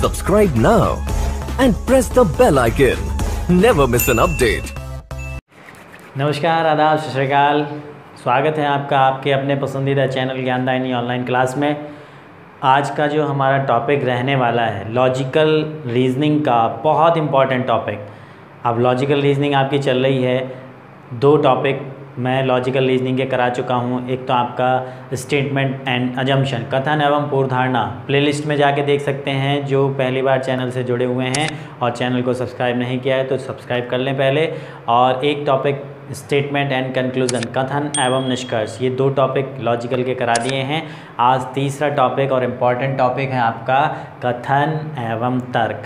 Subscribe now and press the bell icon. Never miss an update. नमस्कार, आदाब, सत श्री अकाल। स्वागत है आपका आपके अपने पसंदीदा चैनल ज्ञानदायिनी ऑनलाइन क्लास में। आज का जो हमारा टॉपिक रहने वाला है लॉजिकल रीजनिंग का बहुत इम्पॉर्टेंट टॉपिक। अब लॉजिकल रीजनिंग आपकी चल रही है, दो टॉपिक मैं लॉजिकल रीजनिंग के करा चुका हूँ। एक तो आपका स्टेटमेंट एंड अजम्पशन, कथन एवं पूर्वधारणा, प्लेलिस्ट में जाके देख सकते हैं। जो पहली बार चैनल से जुड़े हुए हैं और चैनल को सब्सक्राइब नहीं किया है तो सब्सक्राइब कर लें पहले। और एक टॉपिक स्टेटमेंट एंड कंक्लूजन, कथन एवं निष्कर्ष, ये दो टॉपिक लॉजिकल के करा दिए हैं। आज तीसरा टॉपिक और इम्पॉर्टेंट टॉपिक है आपका कथन एवं तर्क,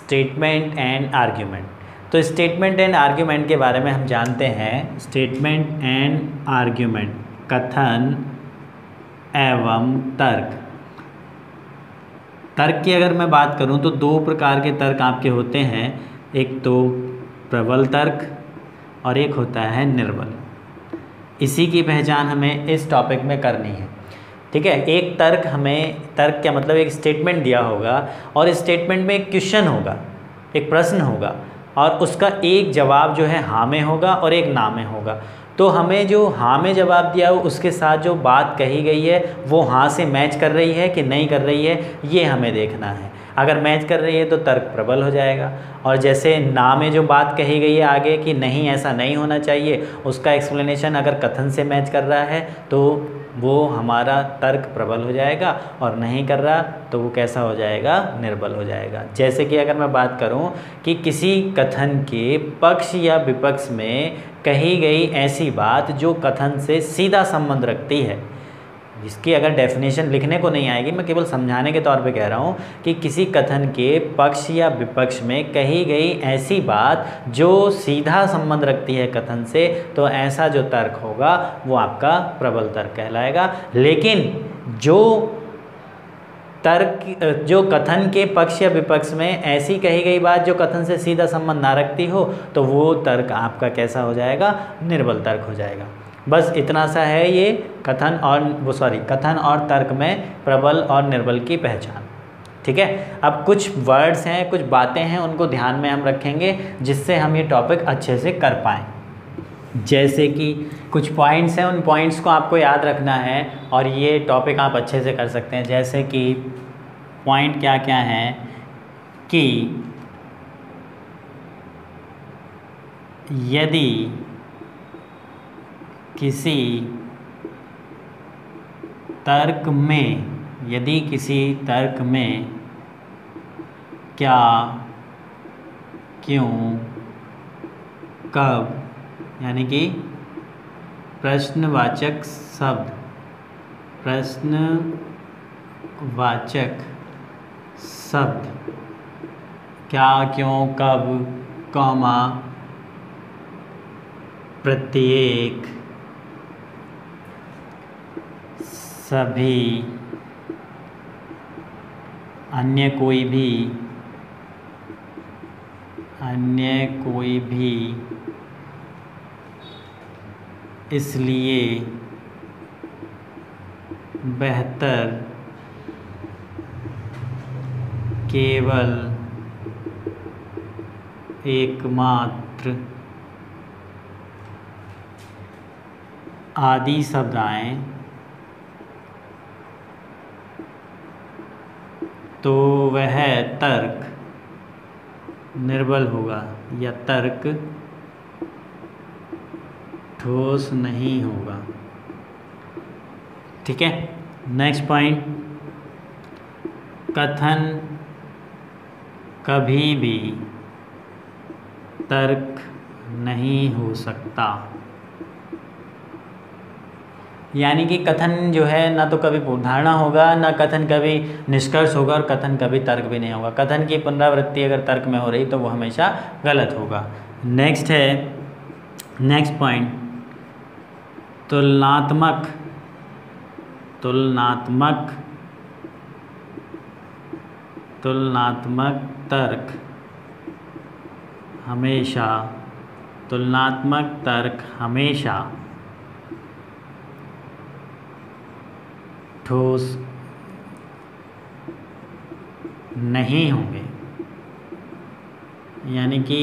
स्टेटमेंट एंड आर्ग्यूमेंट। तो स्टेटमेंट एंड आर्ग्यूमेंट के बारे में हम जानते हैं। स्टेटमेंट एंड आर्ग्यूमेंट, कथन एवं तर्क। तर्क की अगर मैं बात करूं तो दो प्रकार के तर्क आपके होते हैं, एक तो प्रबल तर्क और एक होता है निर्बल। इसी की पहचान हमें इस टॉपिक में करनी है, ठीक है। एक तर्क, हमें तर्क क्या मतलब, एक स्टेटमेंट दिया होगा और स्टेटमेंट में एक क्वेश्चन होगा, एक प्रश्न होगा और उसका एक जवाब जो है हाँ में होगा और एक ना में होगा। तो हमें जो हाँ में जवाब दिया हो उसके साथ जो बात कही गई है वो हाँ से मैच कर रही है कि नहीं कर रही है, ये हमें देखना है। अगर मैच कर रही है तो तर्क प्रबल हो जाएगा, और जैसे ना में जो बात कही गई है आगे कि नहीं ऐसा नहीं होना चाहिए, उसका एक्सप्लेनेशन अगर कथन से मैच कर रहा है तो वो हमारा तर्क प्रबल हो जाएगा, और नहीं कर रहा तो वो कैसा हो जाएगा, निर्बल हो जाएगा। जैसे कि अगर मैं बात करूं कि किसी कथन के पक्ष या विपक्ष में कही गई ऐसी बात जो कथन से सीधा संबंध रखती है, इसकी अगर डेफिनेशन लिखने को नहीं आएगी, मैं केवल समझाने के तौर पे कह रहा हूँ कि किसी कथन के पक्ष या विपक्ष में कही गई ऐसी बात जो सीधा संबंध रखती है कथन से, तो ऐसा जो तर्क होगा वो आपका प्रबल तर्क कहलाएगा। लेकिन जो कथन के पक्ष या विपक्ष में ऐसी कही गई बात जो कथन से सीधा संबंध ना रखती हो, तो वो तर्क आपका कैसा हो जाएगा, निर्बल तर्क हो जाएगा। बस इतना सा है ये कथन और तर्क में प्रबल और निर्बल की पहचान, ठीक है। अब कुछ वर्ड्स हैं, कुछ बातें हैं, उनको ध्यान में हम रखेंगे जिससे हम ये टॉपिक अच्छे से कर पाएँ। जैसे कि कुछ पॉइंट्स हैं, उन पॉइंट्स को आपको याद रखना है और ये टॉपिक आप अच्छे से कर सकते हैं। जैसे कि पॉइंट क्या क्या हैं कि यदि किसी तर्क में क्या, क्यों, कब, यानी कि प्रश्नवाचक शब्द क्या, क्यों, कब, कॉमा, प्रत्येक, सभी, अन्य कोई भी, इसलिए, बेहतर, केवल, एकमात्र आदि शब्द आए तो वह तर्क निर्बल होगा या तर्क ठोस नहीं होगा, ठीक है। नेक्स्ट पॉइंट, कथन कभी भी तर्क नहीं हो सकता, यानी कि कथन जो है ना तो कभी पूर्वधारणा होगा, ना कथन कभी निष्कर्ष होगा, और कथन कभी तर्क भी नहीं होगा। कथन की पुनरावृत्ति अगर तर्क में हो रही तो वो हमेशा गलत होगा। नेक्स्ट है, नेक्स्ट पॉइंट, तुलनात्मक तर्क हमेशा तुलनात्मक तर्क हमेशा ठोस नहीं होंगे, यानी कि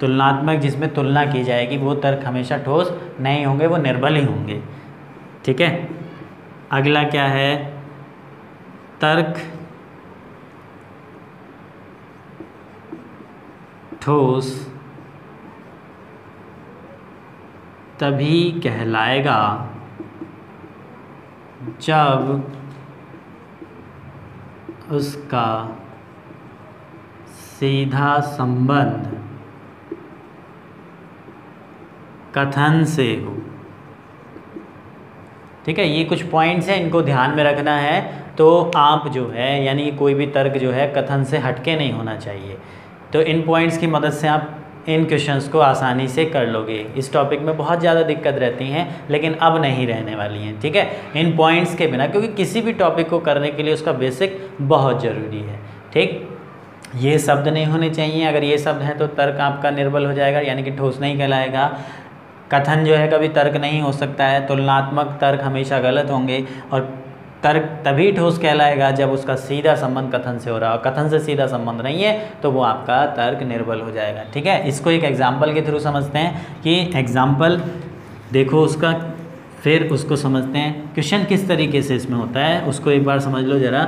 तुलनात्मक जिसमें तुलना की जाएगी वो तर्क हमेशा ठोस नहीं होंगे, वो निर्बल ही होंगे। ठीक है, अगला क्या है, तर्क ठोस तभी कहलाएगा जब उसका सीधा संबंध कथन से हो। ठीक है, ये कुछ पॉइंट्स हैं, इनको ध्यान में रखना है। तो आप जो है यानी कोई भी तर्क जो है कथन से हटके नहीं होना चाहिए। तो इन पॉइंट्स की मदद से आप इन क्वेश्चंस को आसानी से कर लोगे। इस टॉपिक में बहुत ज़्यादा दिक्कत रहती हैं, लेकिन अब नहीं रहने वाली हैं। ठीक है, इन पॉइंट्स के बिना, क्योंकि किसी भी टॉपिक को करने के लिए उसका बेसिक बहुत ज़रूरी है। ठीक, ये शब्द नहीं होने चाहिए, अगर ये शब्द हैं तो तर्क आपका निर्बल हो जाएगा, यानी कि ठोस नहीं कहलाएगा। कथन जो है कभी तर्क नहीं हो सकता है, तुलनात्मक तर्क हमेशा गलत होंगे, और तर्क तभी ठोस कहलाएगा जब उसका सीधा संबंध कथन से हो रहा हो। कथन से सीधा संबंध नहीं है तो वो आपका तर्क निर्बल हो जाएगा। ठीक है, इसको एक एग्जाम्पल के थ्रू समझते हैं कि एग्जाम्पल देखो उसका, फिर उसको समझते हैं क्वेश्चन किस तरीके से इसमें होता है, उसको एक बार समझ लो ज़रा।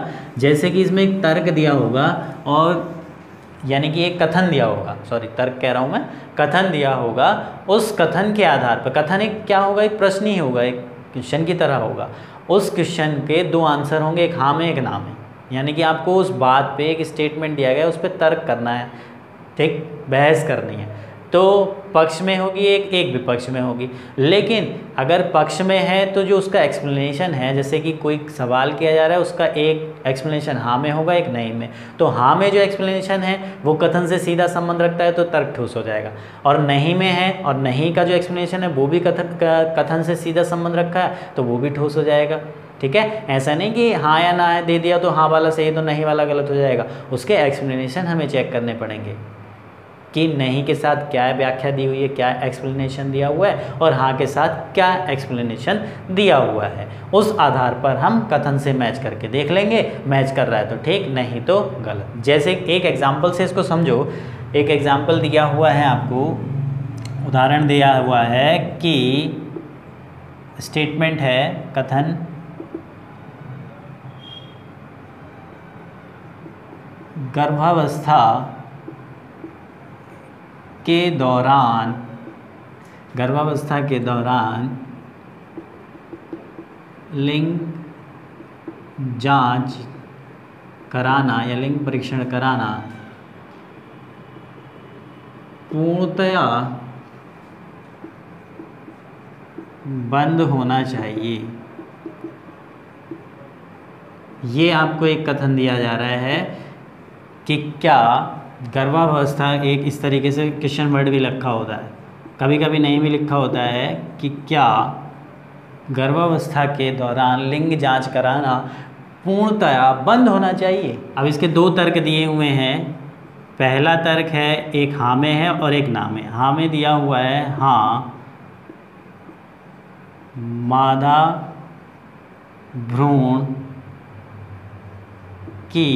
जैसे कि इसमें एक तर्क दिया होगा और यानी कि एक कथन दिया होगा, सॉरी तर्क कह रहा हूँ मैं, कथन दिया होगा। उस कथन के आधार पर, कथन एक क्या होगा, एक प्रश्न ही होगा, एक क्वेश्चन की तरह होगा। उस क्वेश्चन के दो आंसर होंगे, एक हाँ में एक ना में, यानी कि आपको उस बात पर एक स्टेटमेंट दिया गया है, उस पर तर्क करना है। ठीक, बहस करनी है, तो पक्ष में होगी एक, एक विपक्ष में होगी। लेकिन अगर पक्ष में है तो जो उसका एक्सप्लेनेशन है, जैसे कि कोई सवाल किया जा रहा है, उसका एक एक्सप्लेनेशन हाँ में होगा, एक नहीं में। तो हाँ में जो एक्सप्लेनेशन है वो कथन से सीधा संबंध रखता है, तो तर्क ठोस हो जाएगा। और नहीं में है, और नहीं का जो एक्सप्लेनेशन है वो भी कथन से सीधा संबंध रखा है, तो वो भी ठोस हो जाएगा। ठीक है, ऐसा नहीं कि हाँ या ना है दे दिया तो हाँ वाला सही तो नहीं वाला गलत हो जाएगा। उसके एक्सप्लेनेशन हमें चेक करने पड़ेंगे कि नहीं के साथ क्या व्याख्या दी हुई है, क्या एक्सप्लेनेशन दिया हुआ है, और हाँ के साथ क्या एक्सप्लेनेशन दिया हुआ है। उस आधार पर हम कथन से मैच करके देख लेंगे, मैच कर रहा है तो ठीक, नहीं तो गलत। जैसे एक एग्जाम्पल से इसको समझो, एक एग्जाम्पल दिया हुआ है आपको, उदाहरण दिया हुआ है कि स्टेटमेंट है कथन, गर्भावस्था के दौरान, गर्भावस्था के दौरान लिंग जांच कराना या लिंग परीक्षण कराना पूर्णतया बंद होना चाहिए। ये आपको एक कथन दिया जा रहा है कि क्या गर्भावस्था, एक इस तरीके से क्वेश्चन वर्ड भी लिखा होता है, कभी कभी नहीं भी लिखा होता है, कि क्या गर्भावस्था के दौरान लिंग जांच कराना पूर्णतया बंद होना चाहिए। अब इसके दो तर्क दिए हुए हैं, पहला तर्क है एक हाँ में है और एक ना में। हाँ में दिया हुआ है, हाँ मादा भ्रूण की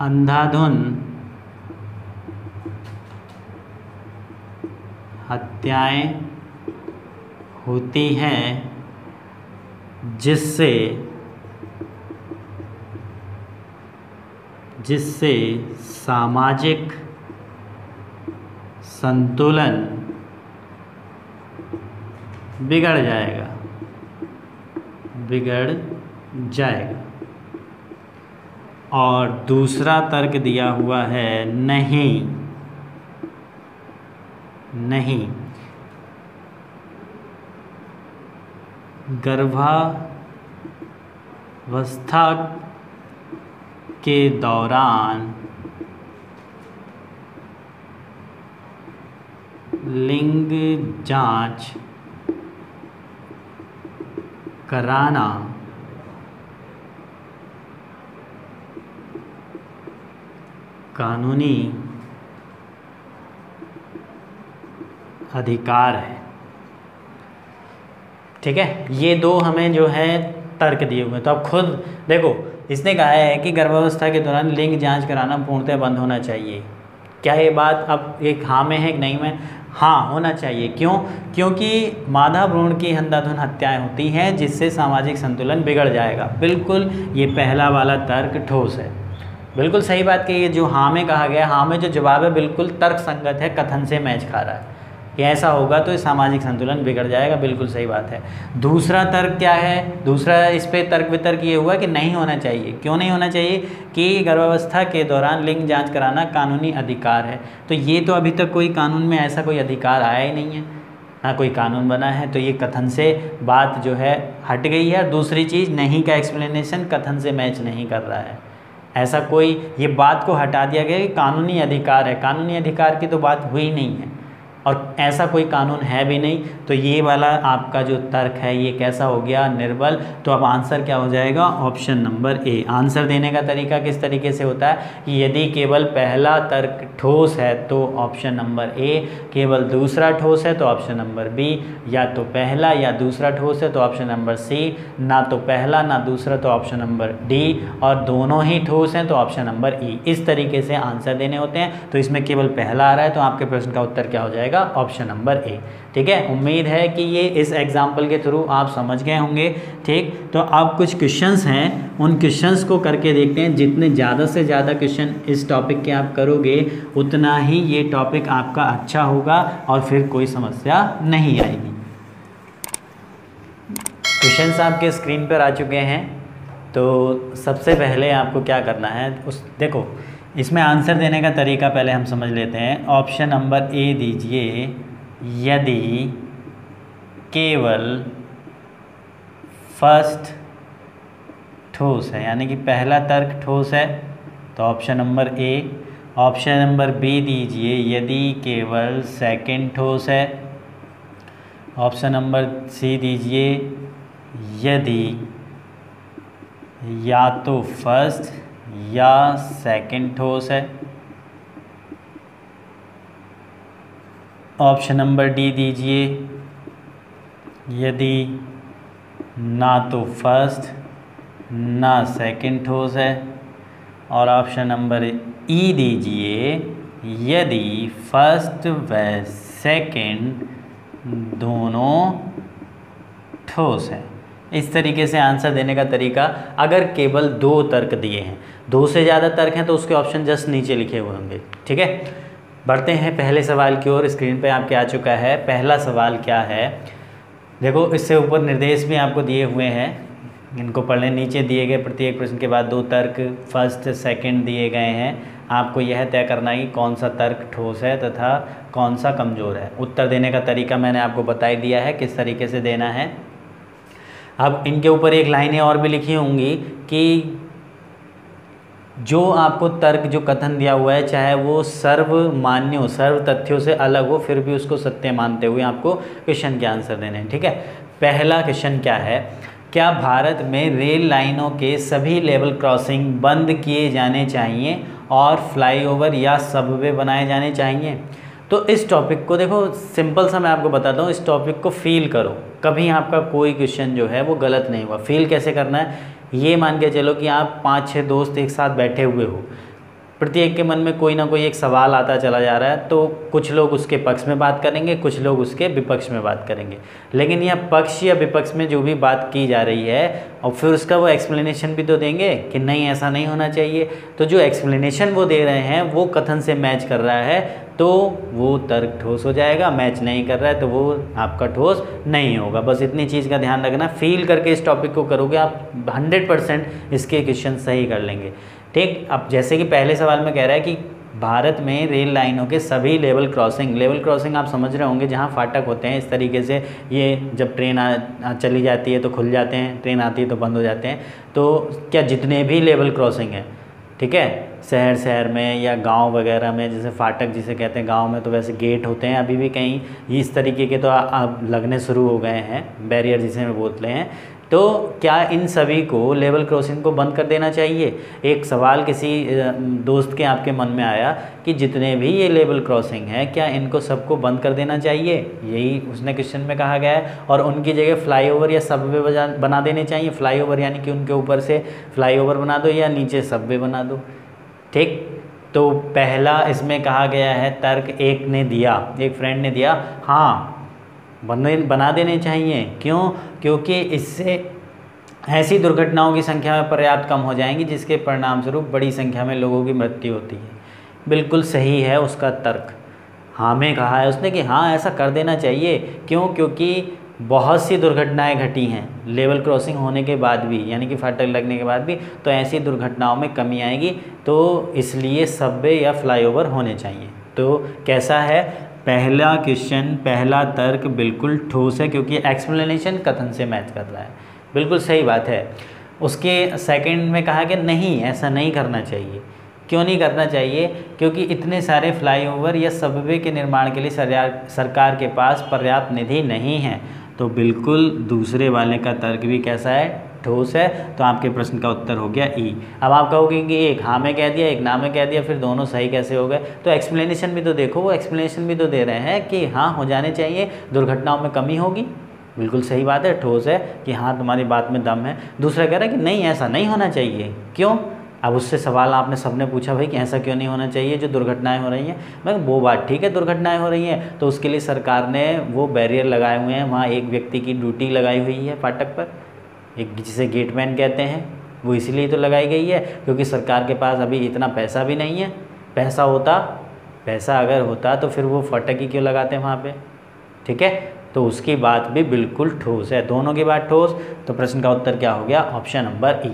अंधाधुन हत्याएं होती हैं जिससे सामाजिक संतुलन बिगड़ जाएगा। और दूसरा तर्क दिया हुआ है नहीं, गर्भावस्था के दौरान लिंग जांच कराना कानूनी अधिकार है। ठीक है, ये दो हमें जो है तर्क दिए हुए। तो अब खुद देखो, इसने कहा है कि गर्भावस्था के दौरान लिंग जांच कराना पूर्णतः बंद होना चाहिए। क्या ये बात अब एक हाँ में है कि नहीं में? हाँ, होना चाहिए। क्यों? क्योंकि मादा भ्रूण की अंधाधुन हत्याएं होती हैं जिससे सामाजिक संतुलन बिगड़ जाएगा। बिल्कुल, ये पहला वाला तर्क ठोस है, बिल्कुल सही बात कही। जो हाँ में कहा गया, हाँ में जो जवाब है बिल्कुल तर्क संगत है, कथन से मैच खा रहा है कि ऐसा होगा तो सामाजिक संतुलन बिगड़ जाएगा, बिल्कुल सही बात है। दूसरा तर्क क्या है? दूसरा इस पे तर्क वितर्क ये हुआ कि नहीं होना चाहिए। क्यों नहीं होना चाहिए? कि गर्भावस्था के दौरान लिंग जांच कराना कानूनी अधिकार है। तो ये तो अभी तक कोई कानून में ऐसा कोई अधिकार आया ही नहीं है, ना कोई कानून बना है। तो ये कथन से बात जो है हट गई है। दूसरी चीज़, नहीं का एक्सप्लेनेशन कथन से मैच नहीं कर रहा है। ऐसा कोई, ये बात को हटा दिया गया कि कानूनी अधिकार है। कानूनी अधिकार की तो बात हुई नहीं है और ऐसा कोई कानून है भी नहीं। तो ये वाला आपका जो तर्क है ये कैसा हो गया? निर्बल। तो अब आंसर क्या हो जाएगा? ऑप्शन नंबर ए। आंसर देने का तरीका किस तरीके से होता है कि यदि केवल पहला तर्क ठोस है तो ऑप्शन नंबर ए, केवल दूसरा ठोस है तो ऑप्शन नंबर बी, या तो पहला या दूसरा ठोस है तो ऑप्शन नंबर सी, ना तो पहला ना दूसरा तो ऑप्शन नंबर डी, और दोनों ही ठोस हैं तो ऑप्शन नंबर ई। इस तरीके से आंसर देने होते हैं। तो इसमें केवल पहला आ रहा है तो आपके प्रश्न का उत्तर क्या हो जाएगा? Option number A. ठीक है, उम्मीद है कि ये इस एग्जाम्पल के थ्रू आप समझ गए होंगे। ठीक, तो अब कुछ क्वेश्चंस हैं, उन क्वेश्चंस को करके देखते हैं। जितने ज़्यादा से ज़्यादा क्वेश्चन इस टॉपिक के आप करोगे उतना ही ये टॉपिक आपका अच्छा होगा और फिर कोई समस्या नहीं आएगी। क्वेश्चंस आपके स्क्रीन पर आ चुके हैं। तो सबसे पहले आपको क्या करना है, उस देखो इसमें आंसर देने का तरीका पहले हम समझ लेते हैं। ऑप्शन नंबर ए दीजिए, यदि केवल फर्स्ट ठोस है, यानी कि पहला तर्क ठोस है तो option number A. Option number B दीजिए, यदि केवल सेकंड ठोस है। ऑप्शन नंबर सी दीजिए, यदि या तो फर्स्ट या सेकंड ठोस है। ऑप्शन नंबर डी दीजिए, यदि ना तो फर्स्ट ना सेकंड ठोस है। और ऑप्शन नंबर ई दीजिए, यदि फर्स्ट व सेकंड दोनों ठोस है। इस तरीके से आंसर देने का तरीका। अगर केवल दो तर्क दिए हैं, दो से ज़्यादा तर्क हैं तो उसके ऑप्शन जस्ट नीचे लिखे हुए होंगे। ठीक है, बढ़ते हैं पहले सवाल की ओर। स्क्रीन पे आपके आ चुका है। पहला सवाल क्या है देखो, इससे ऊपर निर्देश भी आपको दिए हुए हैं, इनको पढ़ लें। नीचे दिए गए प्रत्येक प्रश्न के बाद दो तर्क फर्स्ट सेकंड दिए गए हैं। आपको यह तय करना है कि कौन सा तर्क ठोस है तथा कौन सा कमज़ोर है। उत्तर देने का तरीका मैंने आपको बता ही दिया है किस तरीके से देना है। अब इनके ऊपर एक लाइनें और भी लिखी होंगी कि जो आपको तर्क जो कथन दिया हुआ है चाहे वो सर्वमान्य हो, सर्व तथ्यों से अलग हो, फिर भी उसको सत्य मानते हुए आपको क्वेश्चन के आंसर देने हैं। ठीक है, पहला क्वेश्चन क्या है? क्या भारत में रेल लाइनों के सभी लेवल क्रॉसिंग बंद किए जाने चाहिए और फ्लाईओवर या सबवे बनाए जाने चाहिए? तो इस टॉपिक को देखो, सिंपल सा मैं आपको बताता हूँ। इस टॉपिक को फील करो, कभी आपका कोई क्वेश्चन जो है वो गलत नहीं हुआ। फील कैसे करना है? ये मान के चलो कि आप 5-6 दोस्त एक साथ बैठे हुए हो, प्रत्येक के मन में कोई ना कोई एक सवाल आता चला जा रहा है। तो कुछ लोग उसके पक्ष में बात करेंगे, कुछ लोग उसके विपक्ष में बात करेंगे, लेकिन यह पक्ष या विपक्ष में जो भी बात की जा रही है और फिर उसका वो एक्सप्लेनेशन भी तो देंगे कि नहीं ऐसा नहीं होना चाहिए। तो जो एक्सप्लेनेशन वो दे रहे हैं वो कथन से मैच कर रहा है तो वो तर्क ठोस हो जाएगा, मैच नहीं कर रहा है तो वो आपका ठोस नहीं होगा। बस इतनी चीज़ का ध्यान रखना। फील करके इस टॉपिक को करोगे आप 100% इसके क्वेश्चन सही कर लेंगे। ठीक, अब जैसे कि पहले सवाल में कह रहा है कि भारत में रेल लाइनों के सभी लेवल क्रॉसिंग आप समझ रहे होंगे, जहाँ फाटक होते हैं इस तरीके से, ये जब ट्रेन चली जाती है तो खुल जाते हैं, ट्रेन आती है तो बंद हो जाते हैं। तो क्या जितने भी लेवल क्रॉसिंग हैं, ठीक है, शहर में या गांव वगैरह में, जैसे फाटक जिसे कहते हैं गांव में, तो वैसे गेट होते हैं अभी भी कहीं इस तरीके के, तो अब लगने शुरू हो गए हैं बैरियर जिसे बोलते हैं। तो क्या इन सभी को लेवल क्रॉसिंग को बंद कर देना चाहिए? एक सवाल किसी दोस्त के आपके मन में आया कि जितने भी ये लेवल क्रॉसिंग है क्या इनको सबको बंद कर देना चाहिए, यही उसने क्वेश्चन में कहा गया है। और उनकी जगह फ्लाईओवर या सबवे बना देने चाहिए। फ्लाईओवर यानी कि उनके ऊपर से फ्लाईओवर बना दो या नीचे सबवे बना दो। ठीक, तो पहला इसमें कहा गया है तर्क एक ने दिया, एक फ्रेंड ने दिया, हाँ बना देने चाहिए। क्यों? क्योंकि इससे ऐसी दुर्घटनाओं की संख्या में पर्याप्त कम हो जाएंगी जिसके परिणामस्वरूप बड़ी संख्या में लोगों की मृत्यु होती है। बिल्कुल सही है उसका तर्क। हाँ में कहा है उसने कि हाँ ऐसा कर देना चाहिए। क्यों? क्योंकि बहुत सी दुर्घटनाएं घटी हैं लेवल क्रॉसिंग होने के बाद भी, यानी कि फाटक लगने के बाद भी, तो ऐसी दुर्घटनाओं में कमी आएगी, तो इसलिए सबवे या फ्लाईओवर होने चाहिए। तो कैसा है पहला क्वेश्चन, पहला तर्क बिल्कुल ठोस है क्योंकि एक्सप्लेनेशन कथन से मैच कर रहा है। बिल्कुल सही बात है। उसके सेकंड में कहा कि नहीं ऐसा नहीं करना चाहिए। क्यों नहीं करना चाहिए? क्योंकि इतने सारे फ्लाईओवर या सबवे के निर्माण के लिए सरकार के पास पर्याप्त निधि नहीं है। तो बिल्कुल दूसरे वाले का तर्क भी कैसा है, ठोस है। तो आपके प्रश्न का उत्तर हो गया ई। अब आप कहोगे कि एक हाँ में कह दिया एक ना में कह दिया, फिर दोनों सही कैसे हो गए? तो एक्सप्लेनेशन भी तो देखो, वो एक्सप्लेनेशन भी तो दे रहे हैं कि हाँ हो जाने चाहिए, दुर्घटनाओं में कमी होगी। बिल्कुल सही बात है, ठोस है कि हाँ तुम्हारी बात में दम है। दूसरा कह रहा है कि नहीं ऐसा नहीं होना चाहिए। क्यों? अब उससे सवाल आपने सबने पूछा भाई कि ऐसा क्यों नहीं होना चाहिए जो दुर्घटनाएं हो रही हैं। मैं वो बात ठीक है, दुर्घटनाएं हो रही हैं तो उसके लिए सरकार ने वो बैरियर लगाए हुए हैं, वहाँ एक व्यक्ति की ड्यूटी लगाई हुई है फाटक पर, एक जिसे गेटमैन कहते हैं, वो इसलिए तो लगाई गई है क्योंकि सरकार के पास अभी इतना पैसा भी नहीं है। पैसा अगर होता तो फिर वो फाटक ही क्यों लगाते वहाँ पर। ठीक है, तो उसकी बात भी बिल्कुल ठोस है, दोनों की बात ठोस। तो प्रश्न का उत्तर क्या हो गया? Option number E.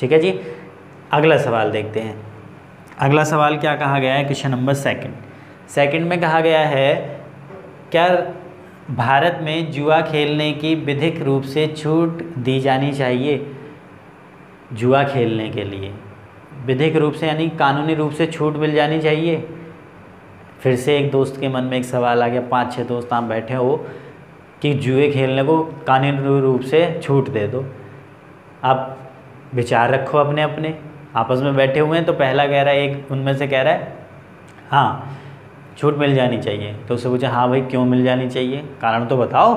ठीक है जी, अगला सवाल देखते हैं। अगला सवाल क्या कहा गया है? क्वेश्चन नंबर सेकंड में कहा गया है क्या भारत में जुआ खेलने की विधिक रूप से छूट दी जानी चाहिए? जुआ खेलने के लिए विधिक रूप से यानी कानूनी रूप से छूट मिल जानी चाहिए। फिर से एक दोस्त के मन में एक सवाल आ गया, 5-6 दोस्त आप बैठे हो कि जुए खेलने को कानूनी रूप से छूट दे दो। आप विचार रखो अपने अपने, आपस में बैठे हुए हैं। तो पहला कह रहा है, एक उनमें से कह रहा है हाँ छूट मिल जानी चाहिए। तो उससे पूछा हाँ भाई क्यों मिल जानी चाहिए, कारण तो बताओ।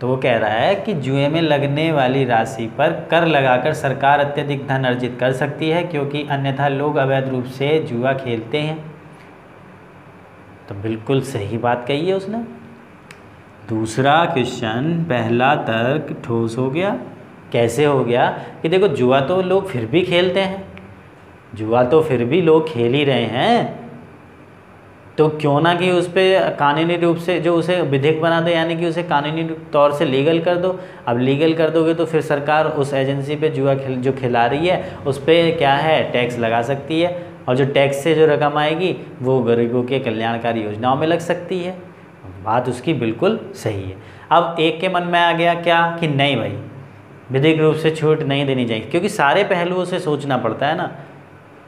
तो वो कह रहा है कि जुए में लगने वाली राशि पर कर लगाकर सरकार अत्यधिक धन अर्जित कर सकती है क्योंकि अन्यथा लोग अवैध रूप से जुआ खेलते हैं। तो बिल्कुल सही बात कही है उसने। दूसरा क्वेश्चन, पहला तर्क ठोस हो गया। कैसे हो गया कि देखो जुआ तो लोग फिर भी खेलते हैं, जुआ तो फिर भी लोग खेल ही रहे हैं, तो क्यों ना कि उस पर कानूनी रूप से जो उसे विधिक बना दो, यानी कि उसे कानूनी तौर से लीगल कर दो। अब लीगल कर दोगे तो फिर सरकार उस एजेंसी पे जुआ जो खिला रही है उस पर क्या है टैक्स लगा सकती है, और जो टैक्स से जो रकम आएगी वो गरीबों के कल्याणकारी योजनाओं में लग सकती है। बात उसकी बिल्कुल सही है। अब एक के मन में आ गया क्या कि नहीं भाई विधिक रूप से छूट नहीं देनी चाहिए, क्योंकि सारे पहलुओं से सोचना पड़ता है ना,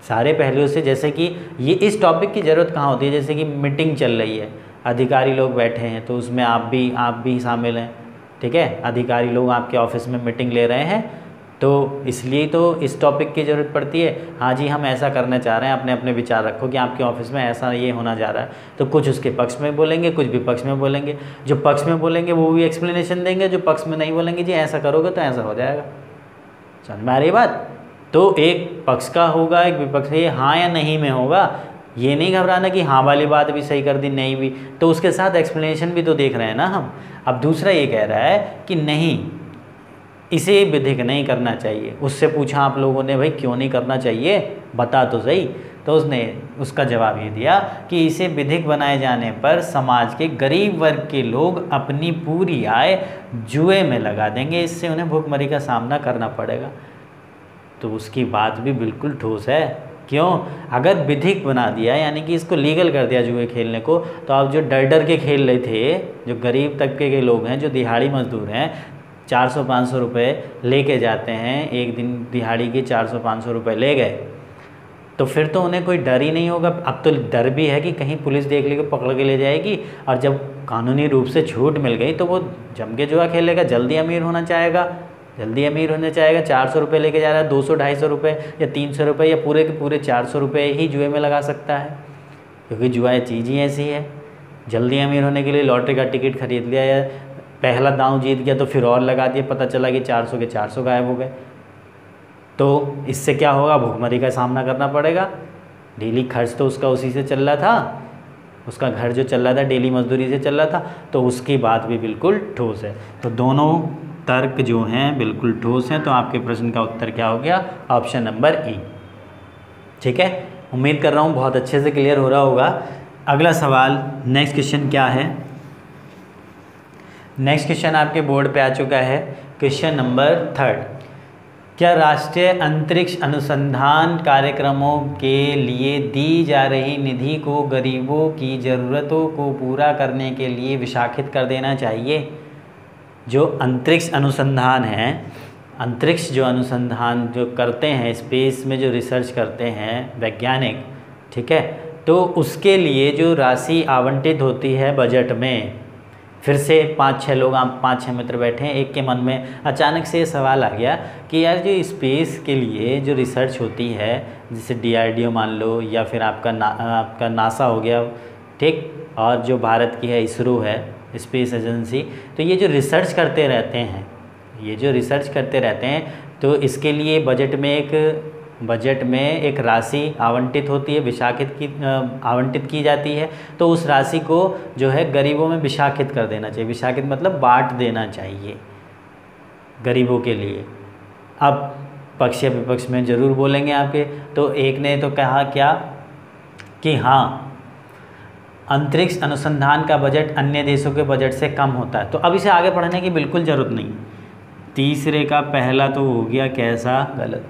सारे पहलुओं से। जैसे कि ये इस टॉपिक की ज़रूरत कहाँ होती है, जैसे कि मीटिंग चल रही है, अधिकारी लोग बैठे हैं तो उसमें आप भी शामिल हैं। ठीक है, अधिकारी लोग आपके ऑफिस में मीटिंग ले रहे हैं तो इसलिए तो इस टॉपिक की ज़रूरत पड़ती है। हाँ जी हम ऐसा करना चाह रहे हैं, अपने अपने विचार रखो कि आपके ऑफिस में ऐसा ये होना जा रहा है। तो कुछ उसके पक्ष में बोलेंगे, कुछ विपक्ष में बोलेंगे। जो पक्ष में बोलेंगे वो भी एक्सप्लेनेशन देंगे, जो पक्ष में नहीं बोलेंगे जी ऐसा करोगे तो ऐसा हो जाएगा। समझ में आ रही बात? तो एक पक्ष का होगा एक विपक्ष का, ये हाँ या नहीं में होगा। ये नहीं घबराना कि हाँ वाली बात भी सही कर दी नहीं भी, तो उसके साथ एक्सप्लेनेशन भी तो देख रहे हैं ना हम। अब दूसरा ये कह रहा है कि नहीं इसे विधिक नहीं करना चाहिए। उससे पूछा आप लोगों ने भाई क्यों नहीं करना चाहिए बता तो सही। तो उसने उसका जवाब ये दिया कि इसे विधिक बनाए जाने पर समाज के गरीब वर्ग के लोग अपनी पूरी आय जुए में लगा देंगे, इससे उन्हें भुखमरी का सामना करना पड़ेगा। तो उसकी बात भी बिल्कुल ठोस है। क्यों? अगर विधिक बना दिया यानी कि इसको लीगल कर दिया जुए खेलने को, तो आप जो डर के खेल रहे थे, जो गरीब तबके के लोग हैं, जो दिहाड़ी मजदूर हैं, 400-500 रुपये लेके जाते हैं एक दिन, दिहाड़ी के 400-500 रुपये ले गए, तो फिर तो उन्हें कोई डर ही नहीं होगा। अब तो डर भी है कि कहीं पुलिस देख लेगी पकड़ के ले जाएगी, और जब कानूनी रूप से छूट मिल गई तो वो जम के जुआ खेलेगा, जल्दी अमीर होना चाहेगा, जल्दी अमीर होने चाहेगा। 400 रुपये लेके जा रहा है, 200 250 रुपये या 300 रुपये या पूरे के पूरे 400 रुपये ही जुए में लगा सकता है, क्योंकि जुआ चीज़ ही ऐसी है। जल्दी अमीर होने के लिए लॉटरी का टिकट खरीद लिया या पहला दांव जीत गया तो फिर और लगा दिया, पता चला कि 400 के 400 गायब हो गए, तो इससे क्या होगा, भुखमरी का सामना करना पड़ेगा। डेली खर्च तो उसका उसी से चल रहा था, उसका घर जो चल रहा था डेली मजदूरी से चल रहा था, तो उसकी बात भी बिल्कुल ठोस है। तो दोनों तर्क जो हैं बिल्कुल ठोस हैं। तो आपके प्रश्न का उत्तर क्या हो गया, ऑप्शन नंबर ई। ठीक है, उम्मीद कर रहा हूँ बहुत अच्छे से क्लियर हो रहा होगा। अगला सवाल, नेक्स्ट क्वेश्चन क्या है। नेक्स्ट क्वेश्चन आपके बोर्ड पे आ चुका है, क्वेश्चन नंबर 3। क्या राष्ट्रीय अंतरिक्ष अनुसंधान कार्यक्रमों के लिए दी जा रही निधि को गरीबों की ज़रूरतों को पूरा करने के लिए विशाखित कर देना चाहिए? जो अंतरिक्ष अनुसंधान है, अंतरिक्ष जो अनुसंधान जो करते हैं, स्पेस में जो रिसर्च करते हैं वैज्ञानिक, ठीक है, तो उसके लिए जो राशि आवंटित होती है बजट में, फिर से 5-6 लोग, आप 5-6 मित्र बैठे हैं, एक के मन में अचानक से ये सवाल आ गया कि यार जो स्पेस के लिए जो रिसर्च होती है, जैसे DRDO मान लो या फिर आपका नासा हो गया, ठीक, और जो भारत की है इसरो है, स्पेस एजेंसी, तो ये जो रिसर्च करते रहते हैं, तो इसके लिए बजट में एक राशि आवंटित होती है, आवंटित की जाती है। तो उस राशि को जो है गरीबों में विशाखित कर देना चाहिए। विशाखित मतलब बांट देना चाहिए गरीबों के लिए। अब पक्ष या विपक्ष में ज़रूर बोलेंगे आपके, तो एक ने तो कहा क्या कि हाँ, अंतरिक्ष अनुसंधान का बजट अन्य देशों के बजट से कम होता है। तो अब इसे आगे पढ़ने की बिल्कुल ज़रूरत नहीं। तीसरे का पहला तो हो गया कैसा गलत,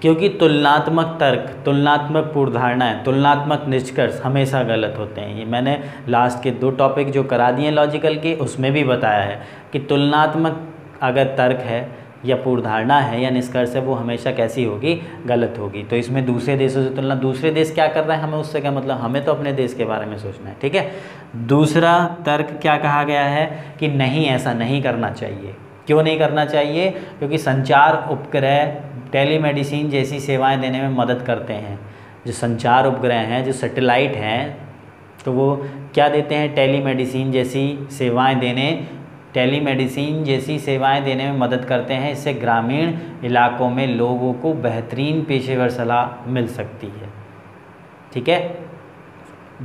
क्योंकि तुलनात्मक तर्क, तुलनात्मक पूर्वधारणाएँ, तुलनात्मक निष्कर्ष हमेशा गलत होते हैं। ये मैंने लास्ट के 2 टॉपिक जो करा दिए लॉजिकल के, उसमें भी बताया है कि तुलनात्मक अगर तर्क है या पूर्वधारणा है या निष्कर्ष है, वो हमेशा कैसी होगी, गलत होगी। तो इसमें दूसरे देशों से तुलना, दूसरे देश क्या कर रहे हैं हमें उससे क्या मतलब, हमें तो अपने देश के बारे में सोचना है। ठीक है, दूसरा तर्क क्या कहा गया है कि नहीं, ऐसा नहीं करना चाहिए। क्यों नहीं करना चाहिए? क्योंकि संचार उपग्रह, टेलीमेडिसिन जैसी सेवाएं देने में मदद करते हैं। जो संचार उपग्रह हैं, जो सैटेलाइट हैं, तो वो क्या देते हैं, टेलीमेडिसिन जैसी सेवाएं देने में मदद करते हैं। इससे ग्रामीण इलाकों में लोगों को बेहतरीन पेशेवर सलाह मिल सकती है। ठीक है,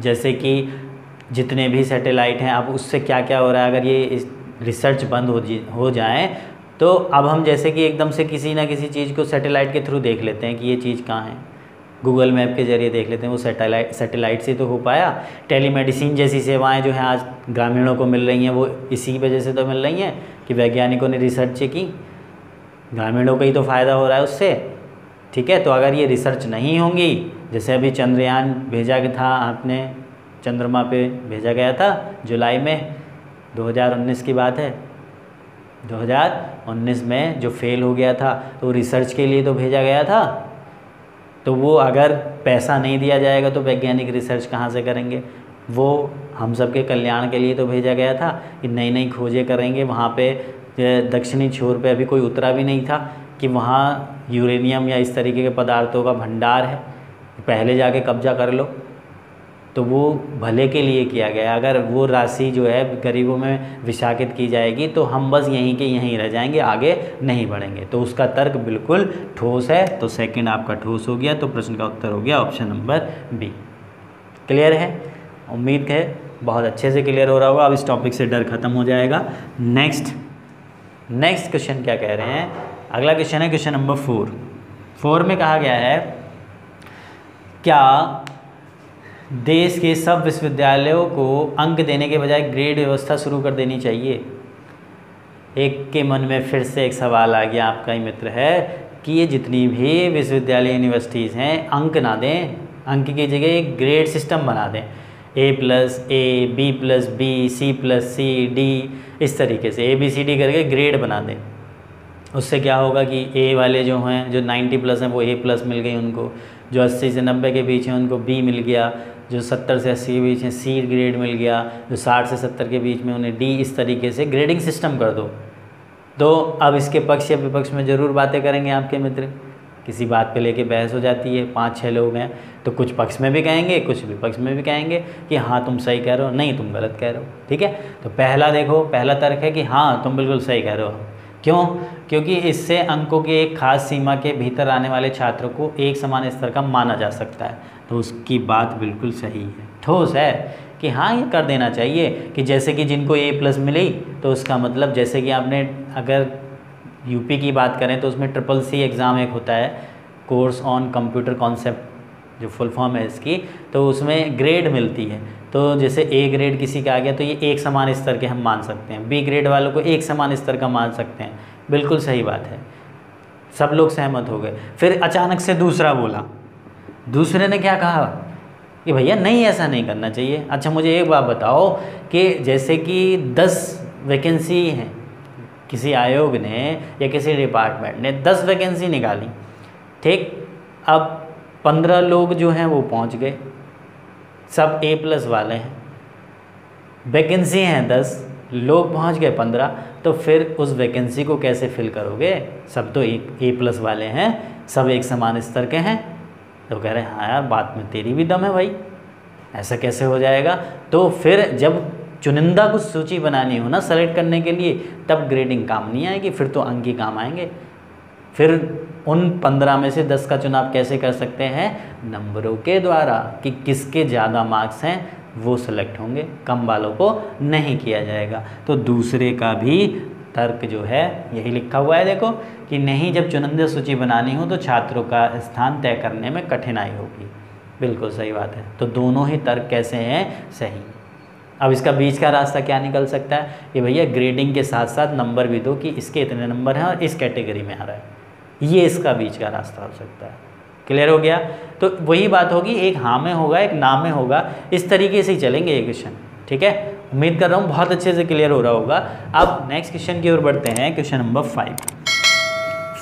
जैसे कि जितने भी सैटेलाइट हैं, अब उससे क्या क्या हो रहा है, अगर ये रिसर्च बंद हो जाए तो अब हम जैसे कि एकदम से किसी ना किसी चीज़ को सैटेलाइट के थ्रू देख लेते हैं कि ये चीज़ कहाँ है, गूगल मैप के जरिए देख लेते हैं। वो सैटेलाइट से तो हो पाया। टेलीमेडिसिन जैसी सेवाएं जो हैं आज ग्रामीणों को मिल रही हैं, वो इसी वजह से तो मिल रही हैं कि वैज्ञानिकों ने रिसर्च की, ग्रामीणों का ही तो फ़ायदा हो रहा है उससे। ठीक है, तो अगर ये रिसर्च नहीं होंगी, जैसे अभी चंद्रयान भेजा था, आपने चंद्रमा पे भेजा गया था जुलाई में 2019 की बात है, 2019 में जो फेल हो गया था, तो रिसर्च के लिए तो भेजा गया था। तो वो अगर पैसा नहीं दिया जाएगा तो वैज्ञानिक रिसर्च कहाँ से करेंगे? वो हम सब के कल्याण के लिए तो भेजा गया था कि नई नई खोजें करेंगे। वहाँ पे दक्षिणी छोर पे अभी कोई उतरा भी नहीं था कि वहाँ यूरेनियम या इस तरीके के पदार्थों का भंडार है, पहले जाके कब्जा कर लो। तो वो भले के लिए किया गया। अगर वो राशि जो है गरीबों में विशाखित की जाएगी तो हम बस यहीं के यहीं रह जाएंगे, आगे नहीं बढ़ेंगे। तो उसका तर्क बिल्कुल ठोस है। तो सेकंड आपका ठोस हो गया। तो प्रश्न का उत्तर हो गया ऑप्शन नंबर बी। क्लियर है, उम्मीद है बहुत अच्छे से क्लियर हो रहा होगा। अब इस टॉपिक से डर खत्म हो जाएगा। नेक्स्ट क्वेश्चन क्या कह रहे हैं, अगला क्वेश्चन है क्वेश्चन नंबर 4 में कहा गया है क्या देश के सब विश्वविद्यालयों को अंक देने के बजाय ग्रेड व्यवस्था शुरू कर देनी चाहिए? एक के मन में फिर से एक सवाल आ गया, आपका ही मित्र है, कि ये जितनी भी विश्वविद्यालय यूनिवर्सिटीज़ हैं, अंक ना दें, अंक की जगह एक ग्रेड सिस्टम बना दें। A+A, B+B, C+C, D, इस तरीके से ABCD करके ग्रेड बना दें। उससे क्या होगा कि A वाले जो हैं, जो 90+ हैं, वो A+ मिल गई उनको, जो 80 से 90 के बीच हैं उनको B मिल गया, जो 70 से 80 के बीच हैं C ग्रेड मिल गया, जो 60 से 70 के बीच में उन्हें D, इस तरीके से ग्रेडिंग सिस्टम कर दो। तो अब इसके पक्ष या विपक्ष में ज़रूर बातें करेंगे आपके मित्र। किसी बात पे लेके बहस हो जाती है, 5-6 लोग हैं तो कुछ पक्ष में भी कहेंगे कुछ विपक्ष में भी कहेंगे कि हाँ तुम सही कह रहे हो, नहीं तुम गलत कह रहे हो। ठीक है, तो पहला देखो, पहला तर्क है कि हाँ तुम बिल्कुल सही कह रहे हो। क्यों? क्योंकि इससे अंकों की एक खास सीमा के भीतर आने वाले छात्रों को एक समान स्तर का माना जा सकता है। तो उसकी बात बिल्कुल सही है, ठोस है कि हाँ ये कर देना चाहिए। कि जैसे कि जिनको A+ मिली तो उसका मतलब जैसे कि आपने अगर यूपी की बात करें तो उसमें CCC एग्ज़ाम एक होता है, कोर्स ऑन कंप्यूटर कॉन्सेप्ट जो फुल फॉर्म है इसकी, तो उसमें ग्रेड मिलती है। तो जैसे A ग्रेड किसी का आ गया तो ये एक समान स्तर के हम मान सकते हैं, B ग्रेड वालों को एक समान स्तर का मान सकते हैं। बिल्कुल सही बात है, सब लोग सहमत हो गए। फिर अचानक से दूसरा बोला, दूसरे ने क्या कहा कि भैया नहीं ऐसा नहीं करना चाहिए। अच्छा मुझे एक बात बताओ कि जैसे कि 10 वैकेंसी हैं, किसी आयोग ने या किसी डिपार्टमेंट ने 10 वैकेंसी निकाली, ठीक, अब 15 लोग जो हैं वो पहुंच गए, सब A+ वाले हैं, वैकेंसी हैं 10, लोग पहुंच गए 15, तो फिर उस वैकेंसी को कैसे फिल करोगे? सब तो A+ वाले हैं, सब एक समान स्तर के हैं। तो कह रहे हैं हाँ यार बात में तेरी भी दम है भाई, ऐसा कैसे हो जाएगा? तो फिर जब चुनिंदा कुछ सूची बनानी हो ना सेलेक्ट करने के लिए, तब ग्रेडिंग काम नहीं आएगी, फिर तो अंक ही काम आएंगे। फिर उन 15 में से 10 का चुनाव कैसे कर सकते हैं? नंबरों के द्वारा, कि किसके ज़्यादा मार्क्स हैं वो सेलेक्ट होंगे, कम वालों को नहीं किया जाएगा। तो दूसरे का भी तर्क जो है यही लिखा हुआ है, देखो कि नहीं जब चुनिंदा सूची बनानी हो तो छात्रों का स्थान तय करने में कठिनाई होगी। बिल्कुल सही बात है। तो दोनों ही तर्क कैसे हैं? सही। अब इसका बीच का रास्ता क्या निकल सकता है कि भैया ग्रेडिंग के साथ साथ नंबर भी दो, कि इसके इतने नंबर हैं और इस कैटेगरी में आ रहा है, ये इसका बीच का रास्ता हो सकता है। क्लियर हो गया? तो वही बात होगी, एक हाँ में होगा एक ना में होगा, इस तरीके से ही चलेंगे ये क्वेश्चन। ठीक है, उम्मीद कर रहा हूँ बहुत अच्छे से क्लियर हो रहा होगा। अब नेक्स्ट क्वेश्चन की ओर बढ़ते हैं, क्वेश्चन नंबर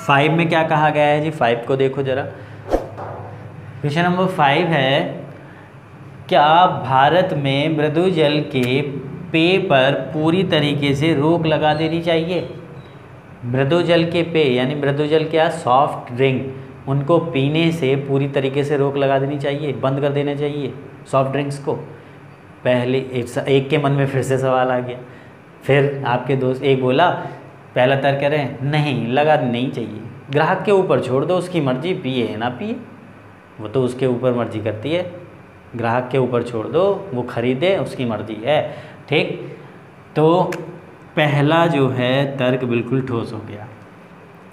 5 में क्या कहा गया है जी? 5 को देखो जरा, क्वेश्चन नंबर 5 है, क्या भारत में मृदु जल के पेय पर पूरी तरीके से रोक लगा देनी चाहिए? मृदु जल के पेय यानी मृदु जल क्या, सॉफ्ट ड्रिंक, उनको पीने से पूरी तरीके से रोक लगा देनी चाहिए, बंद कर देना चाहिए सॉफ्ट ड्रिंक्स को। पहले एक के मन में फिर से सवाल आ गया। फिर आपके दोस्त एक बोला, पहला तर्क कह रहे हैं नहीं लगा नहीं चाहिए, ग्राहक के ऊपर छोड़ दो, उसकी मर्जी पिए है ना पिए, वो तो उसके ऊपर मर्जी करती है, ग्राहक के ऊपर छोड़ दो, वो खरीदे उसकी मर्जी है। ठीक, तो पहला जो है तर्क बिल्कुल ठोस हो गया,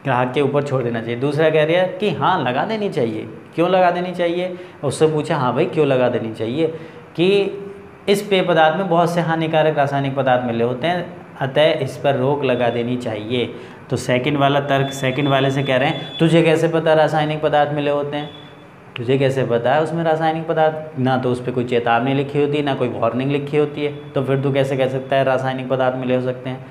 ग्राहक के ऊपर छोड़ देना चाहिए। दूसरा कह रहा है कि हाँ लगा देनी चाहिए, क्यों लगा देनी चाहिए? उससे पूछा हाँ भाई क्यों लगा देनी चाहिए? कि इस पेय पदार्थ में बहुत से हानिकारक रासायनिक पदार्थ मिले होते हैं, अतः इस पर रोक लगा देनी चाहिए। तो सेकंड वाला तर्क, सेकंड वाले से कह रहे हैं तुझे कैसे पता रासायनिक पदार्थ मिले होते हैं, तुझे कैसे पता है उसमें रासायनिक पदार्थ? ना तो उस पर कोई चेतावनी लिखी होती है, ना कोई वार्निंग लिखी होती है, तो फिर तू कैसे कह सकता है रासायनिक पदार्थ मिले हो सकते हैं?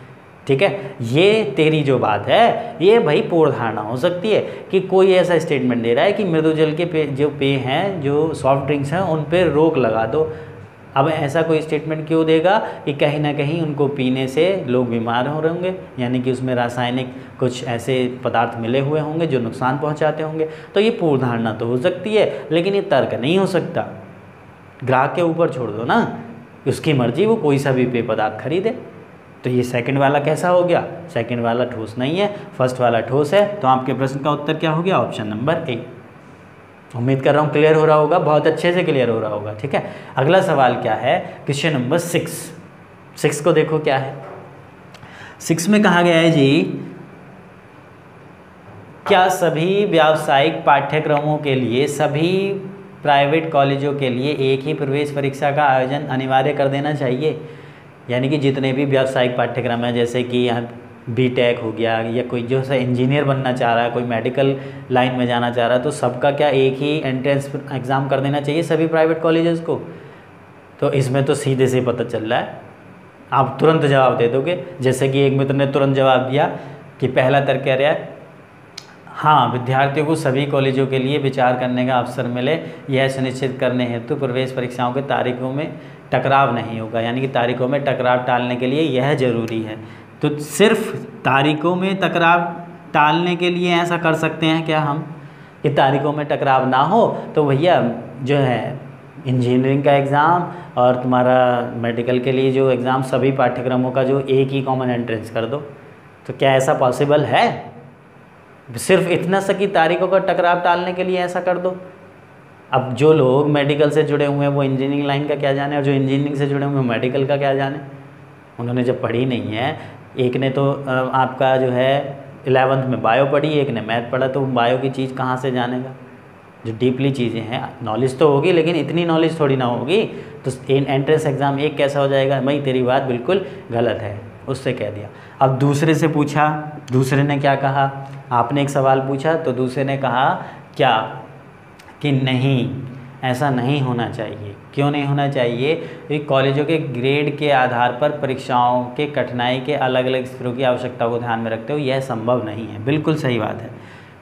ठीक है, ये तेरी जो बात है ये भाई पूर्ण धारणा हो सकती है कि कोई ऐसा स्टेटमेंट दे रहा है कि मृदु जल के जो पेय हैं, जो सॉफ्ट ड्रिंक्स हैं, उन पर रोक लगा दो। अब ऐसा कोई स्टेटमेंट क्यों देगा कि कहीं ना कहीं उनको पीने से लोग बीमार हो रहे होंगे, यानी कि उसमें रासायनिक कुछ ऐसे पदार्थ मिले हुए होंगे जो नुकसान पहुंचाते होंगे। तो ये पूर्व धारणा तो हो सकती है, लेकिन ये तर्क नहीं हो सकता। ग्राहक के ऊपर छोड़ दो ना, उसकी मर्जी, वो कोई सा भी पेय पदार्थ खरीदे। तो ये सेकंड वाला कैसा हो गया? सेकंड वाला ठोस नहीं है, फर्स्ट वाला ठोस है। तो आपके प्रश्न का उत्तर क्या हो गया? Option number A. उम्मीद कर रहा हूँ क्लियर हो रहा होगा, बहुत अच्छे से क्लियर हो रहा होगा। ठीक है, अगला सवाल क्या है? क्वेश्चन नंबर 6 को देखो क्या है। 6 में कहा गया है जी, क्या सभी व्यावसायिक पाठ्यक्रमों के लिए सभी प्राइवेट कॉलेजों के लिए एक ही प्रवेश परीक्षा का आयोजन अनिवार्य कर देना चाहिए? यानी कि जितने भी व्यावसायिक पाठ्यक्रम हैं, जैसे कि BTech हो गया, या कोई जो है इंजीनियर बनना चाह रहा है, कोई मेडिकल लाइन में जाना चाह रहा है, तो सबका क्या एक ही एंट्रेंस एग्ज़ाम कर देना चाहिए सभी प्राइवेट कॉलेजेस को? तो इसमें तो सीधे से पता चल रहा है, आप तुरंत जवाब दे दोगे। जैसे कि एक मित्र ने तुरंत जवाब दिया कि पहला तर्क कह रहा है हाँ विद्यार्थियों को सभी कॉलेजों के लिए विचार करने का अवसर मिले, यह सुनिश्चित करने हेतु प्रवेश परीक्षाओं के तारीखों में टकराव नहीं होगा, यानी कि तारीखों में टकराव टालने के लिए यह ज़रूरी है। तो सिर्फ तारीखों में टकराव टालने के लिए ऐसा कर सकते हैं क्या हम कि तारीखों में टकराव ना हो, तो भैया जो है इंजीनियरिंग का एग्ज़ाम और तुम्हारा मेडिकल के लिए जो एग्ज़ाम सभी पाठ्यक्रमों का जो एक ही कॉमन एंट्रेंस कर दो। तो क्या ऐसा पॉसिबल है? सिर्फ इतना सा कि तारीखों का टकराव टालने के लिए ऐसा कर दो। अब जो लोग मेडिकल से जुड़े हुए हैं वो इंजीनियरिंग लाइन का क्या जाने और जो इंजीनियरिंग से जुड़े हुए हैं मेडिकल का क्या जाने, उन्होंने जब पढ़ी नहीं है। एक ने तो आपका जो है 11th में बायो पढ़ी, एक ने मैथ पढ़ा, तो बायो की चीज़ कहाँ से जानेगा? जो डीपली चीज़ें हैं नॉलेज तो होगी लेकिन इतनी नॉलेज थोड़ी ना होगी। तो एंट्रेंस एग्ज़ाम एक कैसा हो जाएगा? भाई तेरी बात बिल्कुल गलत है, उससे कह दिया। अब दूसरे से पूछा, दूसरे ने क्या कहा? आपने एक सवाल पूछा तो दूसरे ने कहा क्या कि नहीं ऐसा नहीं होना चाहिए। क्यों नहीं होना चाहिए? क्योंकि कॉलेजों के ग्रेड के आधार पर परीक्षाओं के कठिनाई के अलग अलग स्तरों की आवश्यकता को ध्यान में रखते हुए यह संभव नहीं है। बिल्कुल सही बात है,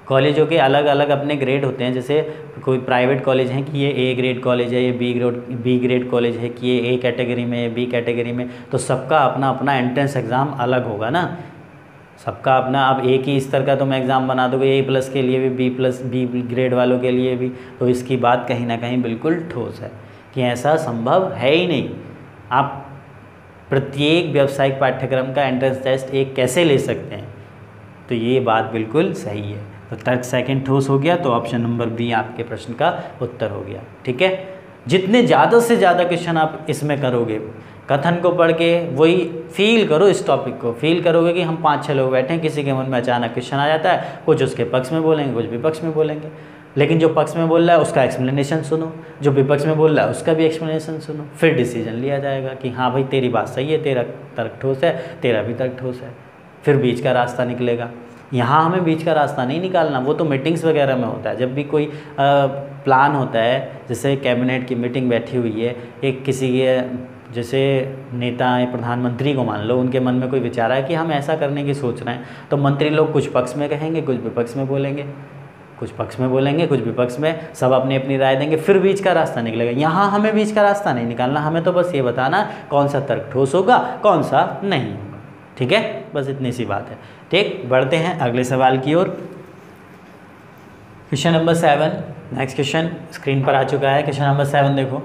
कॉलेजों के अलग अलग अपने ग्रेड होते हैं। जैसे कोई प्राइवेट कॉलेज है कि ये ए ग्रेड कॉलेज है, ये बी ग्रेड कॉलेज है कि ये ए कैटेगरी में, ये बी कैटेगरी में, तो सबका अपना अपना एंट्रेंस एग्ज़ाम अलग होगा ना, सबका अपना। अब एक ही स्तर का तुम एग्ज़ाम बना दोगे A+ के लिए भी, B+ ग्रेड वालों के लिए भी, तो इसकी बात कहीं ना कहीं बिल्कुल ठोस है कि ऐसा संभव है ही नहीं। आप प्रत्येक व्यावसायिक पाठ्यक्रम का एंट्रेंस टेस्ट एक कैसे ले सकते हैं? तो ये बात बिल्कुल सही है। तो तर्क सेकंड ठोस हो गया, तो ऑप्शन नंबर B आपके प्रश्न का उत्तर हो गया। ठीक है, जितने ज़्यादा से ज़्यादा क्वेश्चन आप इसमें करोगे, कथन को पढ़ के वही फील करो, इस टॉपिक को फील करोगे कि हम 5-6 लोग बैठे हैं, किसी के मन में अचानक क्वेश्चन आ जाता है, कुछ उसके पक्ष में बोलेंगे, कुछ विपक्ष में बोलेंगे, लेकिन जो पक्ष में बोल रहा है उसका एक्सप्लेनेशन सुनो, जो विपक्ष में बोल रहा है उसका भी एक्सप्लेनेशन सुनो, फिर डिसीजन लिया जाएगा कि हाँ भाई तेरी बात सही है, तेरा तर्क ठोस है, तेरा भी तर्क ठोस है, फिर बीच का रास्ता निकलेगा। यहाँ हमें बीच का रास्ता नहीं निकालना, वो तो मीटिंग्स वगैरह में होता है। जब भी कोई प्लान होता है, जैसे कैबिनेट की मीटिंग बैठी हुई है, एक किसी के जैसे नेता या प्रधानमंत्री को मान लो, उनके मन में कोई विचार है कि हम ऐसा करने की सोच रहे हैं, तो मंत्री लोग कुछ पक्ष में कहेंगे, कुछ विपक्ष में बोलेंगे, कुछ पक्ष में बोलेंगे, कुछ विपक्ष में, सब अपनी अपनी राय देंगे, फिर बीच का रास्ता निकलेगा। यहाँ हमें बीच का रास्ता नहीं निकालना, हमें तो बस ये बताना कौन सा तर्क ठोस होगा, कौन सा नहीं होगा। ठीक है, बस इतनी सी बात है। ठीक, बढ़ते हैं अगले सवाल की ओर। Question number 7, next question screen पर आ चुका है। क्वेश्चन नंबर 7 देखो,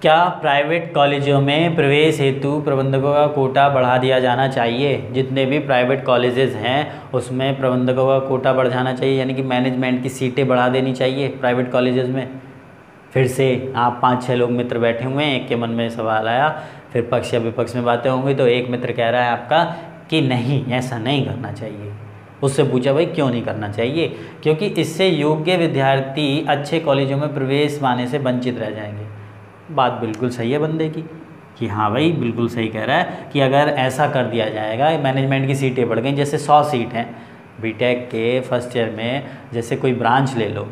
क्या प्राइवेट कॉलेजों में प्रवेश हेतु प्रबंधकों का कोटा बढ़ा दिया जाना चाहिए? जितने भी प्राइवेट कॉलेजेस हैं उसमें प्रबंधकों का कोटा बढ़ जाना चाहिए, यानी कि मैनेजमेंट की सीटें बढ़ा देनी चाहिए प्राइवेट कॉलेजेस में। फिर से आप 5-6 लोग मित्र बैठे हुए हैं, एक के मन में सवाल आया, फिर पक्ष या विपक्ष में बातें होंगी, तो एक मित्र कह रहा है आपका कि नहीं ऐसा नहीं करना चाहिए। उससे पूछा भाई क्यों नहीं करना चाहिए? क्योंकि इससे योग्य विद्यार्थी अच्छे कॉलेजों में प्रवेश पाने से वंचित रह जाएंगे। बात बिल्कुल सही है बंदे की कि हाँ भाई बिल्कुल सही कह रहा है कि अगर ऐसा कर दिया जाएगा, मैनेजमेंट की सीटें बढ़ गई, जैसे 100 सीट हैं बीटेक के फर्स्ट ईयर में, जैसे कोई ब्रांच ले लो,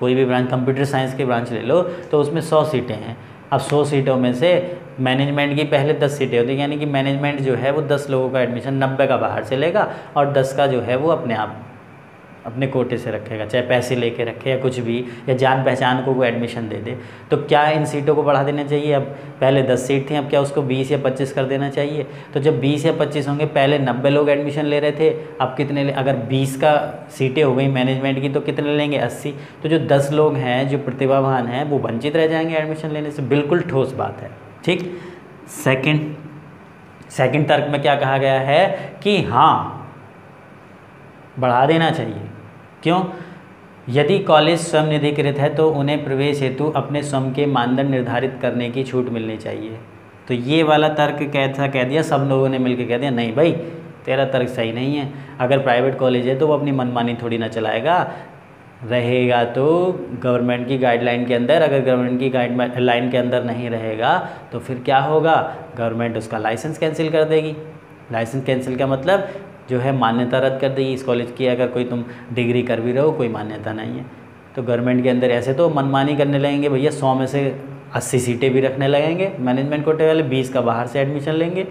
कोई भी ब्रांच, कंप्यूटर साइंस की ब्रांच ले लो, तो उसमें 100 सीटें हैं। अब 100 सीटों में से मैनेजमेंट की पहले 10 सीटें होती हैं, यानी कि मैनेजमेंट जो है वो 10 लोगों का एडमिशन 90 का बाहर से लेगा और 10 का जो है वो अपने आप अपने कोटे से रखेगा, चाहे पैसे लेके रखे या कुछ भी, या जान पहचान को वो एडमिशन दे दे। तो क्या इन सीटों को बढ़ा देना चाहिए? अब पहले 10 सीट थी, अब क्या उसको 20 या 25 कर देना चाहिए? तो जब 20 या 25 होंगे, पहले 90 लोग एडमिशन ले रहे थे, अब कितने अगर 20 का सीटें हो गई मैनेजमेंट की तो कितने लेंगे? 80। तो जो 10 लोग हैं जो प्रतिभावान हैं वो वंचित रह जाएंगे एडमिशन लेने से। बिल्कुल ठोस बात है। ठीक, सेकेंड तर्क में क्या कहा गया है कि हाँ बढ़ा देना चाहिए। क्यों? यदि कॉलेज स्वयं निधिकृत है तो उन्हें प्रवेश हेतु अपने स्वयं के मानदंड निर्धारित करने की छूट मिलनी चाहिए। तो ये वाला तर्क कैसा कह दिया, सब लोगों ने मिलकर कह दिया नहीं भाई तेरा तर्क सही नहीं है, अगर प्राइवेट कॉलेज है तो वो अपनी मनमानी थोड़ी ना चलाएगा, रहेगा तो गवर्नमेंट की गाइडलाइन के अंदर, अगर गवर्नमेंट की गाइडलाइन के अंदर नहीं रहेगा तो फिर क्या होगा, गवर्नमेंट उसका लाइसेंस कैंसिल कर देगी। लाइसेंस कैंसिल का मतलब जो है मान्यता रद्द कर देगी इस कॉलेज की, अगर कोई तुम डिग्री कर भी रहे हो कोई मान्यता नहीं है। तो गवर्नमेंट के अंदर ऐसे तो मनमानी करने लगेंगे भैया, 100 में से 80 सीटें भी रखने लगेंगे मैनेजमेंट कोटे वाले, 20 का बाहर से एडमिशन लेंगे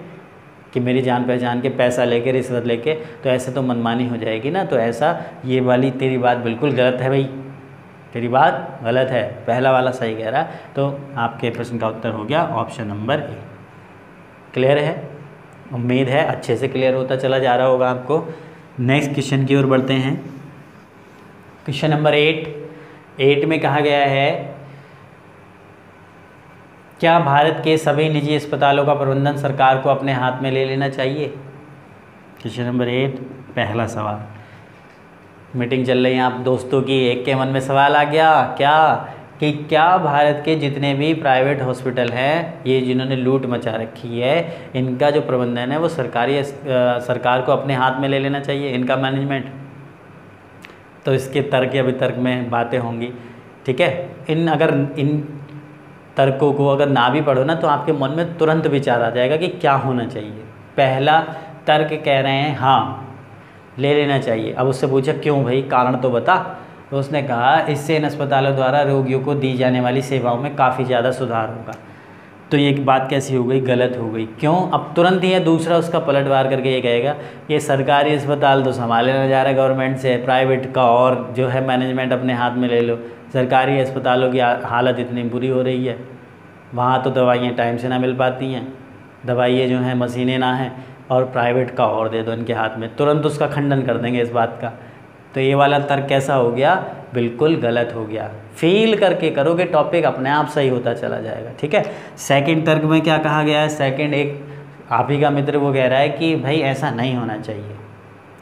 कि मेरी जान पहचान के, पैसा लेके, रिश्वत लेके, तो ऐसे तो मनमानी हो जाएगी ना। तो ऐसा ये वाली तेरी बात बिल्कुल गलत है भाई, तेरी बात गलत है, पहला वाला सही कह रहा। तो आपके प्रश्न का उत्तर हो गया ऑप्शन नंबर ए। क्लियर है, उम्मीद है अच्छे से क्लियर होता चला जा रहा होगा आपको। नेक्स्ट क्वेश्चन की ओर बढ़ते हैं। क्वेश्चन नंबर 8 में कहा गया है क्या भारत के सभी निजी अस्पतालों का प्रबंधन सरकार को अपने हाथ में ले लेना चाहिए। क्वेश्चन नंबर 8 पहला सवाल। मीटिंग चल रही है आप दोस्तों की, एक के मन में सवाल आ गया क्या कि क्या भारत के जितने भी प्राइवेट हॉस्पिटल हैं ये जिन्होंने लूट मचा रखी है इनका जो प्रबंधन है वो सरकार को अपने हाथ में ले लेना चाहिए, इनका मैनेजमेंट। तो इसके तर्क या वितर्क में बातें होंगी, ठीक है। अगर इन तर्कों को अगर ना भी पढ़ो ना तो आपके मन में तुरंत विचार आ जाएगा कि क्या होना चाहिए। पहला तर्क कह रहे हैं हाँ ले लेना चाहिए। अब उससे पूछा क्यों भाई, कारण तो बता। तो उसने कहा इससे इन अस्पतालों द्वारा रोगियों को दी जाने वाली सेवाओं में काफ़ी ज़्यादा सुधार होगा। तो ये एक बात कैसी हो गई, गलत हो गई। क्यों, अब तुरंत ही है दूसरा उसका पलटवार करके ये कहेगा ये सरकारी अस्पताल तो संभाले ना जा रहा है गवर्नमेंट से, प्राइवेट का और जो है मैनेजमेंट अपने हाथ में ले लो। सरकारी अस्पतालों की हालत इतनी बुरी हो रही है, वहाँ तो दवाइयाँ टाइम से ना मिल पाती हैं, दवाइयाँ जो हैं मशीनें ना हैं, और प्राइवेट का और दे दो इनके हाथ में। तुरंत उसका खंडन कर देंगे इस बात का। तो ये वाला तर्क कैसा हो गया, बिल्कुल गलत हो गया। फील करके करोगे टॉपिक अपने आप सही होता चला जाएगा, ठीक है। सेकंड तर्क में क्या कहा गया है, सेकंड एक आप ही का मित्र वो कह रहा है कि भाई ऐसा नहीं होना चाहिए।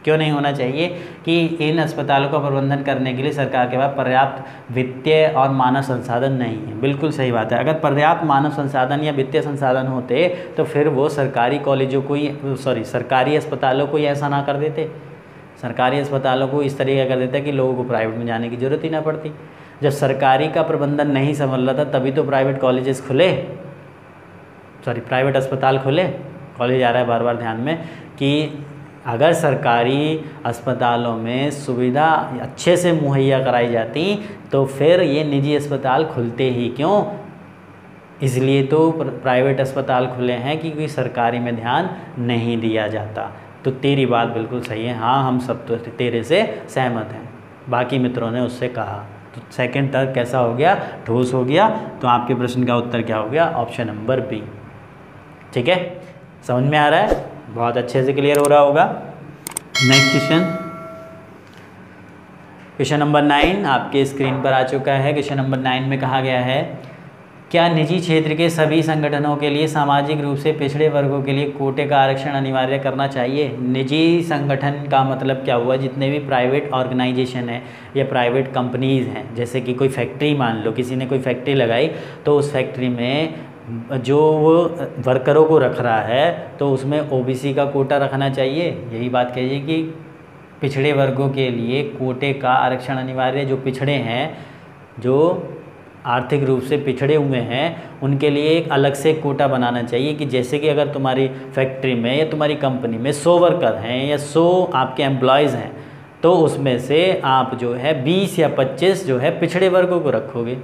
क्यों नहीं होना चाहिए कि इन अस्पतालों का प्रबंधन करने के लिए सरकार के पास पर्याप्त वित्तीय और मानव संसाधन नहीं है। बिल्कुल सही बात है, अगर पर्याप्त मानव संसाधन या वित्तीय संसाधन होते तो फिर वो सरकारी कॉलेजों को ही सरकारी अस्पतालों को ही ऐसा ना कर देते, सरकारी अस्पतालों को इस तरीके कर देता है कि लोगों को प्राइवेट में जाने की ज़रूरत ही ना पड़ती। जब सरकारी का प्रबंधन नहीं संभल रहा था तभी तो प्राइवेट कॉलेजेस खुले, प्राइवेट अस्पताल खुले। कॉलेज आ रहा है बार बार ध्यान में कि अगर सरकारी अस्पतालों में सुविधा अच्छे से मुहैया कराई जाती तो फिर ये निजी अस्पताल खुलते ही क्यों। इसलिए तो प्राइवेट अस्पताल खुले हैं क्योंकि सरकारी में ध्यान नहीं दिया जाता। तो तेरी बात बिल्कुल सही है, हाँ हम सब तो तेरे से सहमत हैं, बाकी मित्रों ने उससे कहा। तो सेकंड तर्क कैसा हो गया, ठोस हो गया। तो आपके प्रश्न का उत्तर क्या हो गया, ऑप्शन नंबर बी, ठीक है। समझ में आ रहा है, बहुत अच्छे से क्लियर हो रहा होगा। नेक्स्ट क्वेश्चन, क्वेश्चन नंबर 9 आपके स्क्रीन पर आ चुका है। क्वेश्चन नंबर 9 में कहा गया है क्या निजी क्षेत्र के सभी संगठनों के लिए सामाजिक रूप से पिछड़े वर्गों के लिए कोटे का आरक्षण अनिवार्य करना चाहिए। निजी संगठन का मतलब क्या हुआ, जितने भी प्राइवेट ऑर्गेनाइजेशन हैं या प्राइवेट कंपनीज़ हैं, जैसे कि कोई फैक्ट्री मान लो, किसी ने कोई फैक्ट्री लगाई तो उस फैक्ट्री में जो वो वर्करों को रख रहा है तो उसमें ओबीसी का कोटा रखना चाहिए। यही बात कहिए कि पिछड़े वर्गों के लिए कोटे का आरक्षण अनिवार्य, जो पिछड़े हैं, जो आर्थिक रूप से पिछड़े हुए हैं, उनके लिए एक अलग से कोटा बनाना चाहिए। कि जैसे कि अगर तुम्हारी फैक्ट्री में या तुम्हारी कंपनी में 100 वर्कर हैं या 100 आपके एम्प्लॉयज़ हैं तो उसमें से आप जो है 20 या 25 जो है पिछड़े वर्गों को रखोगे,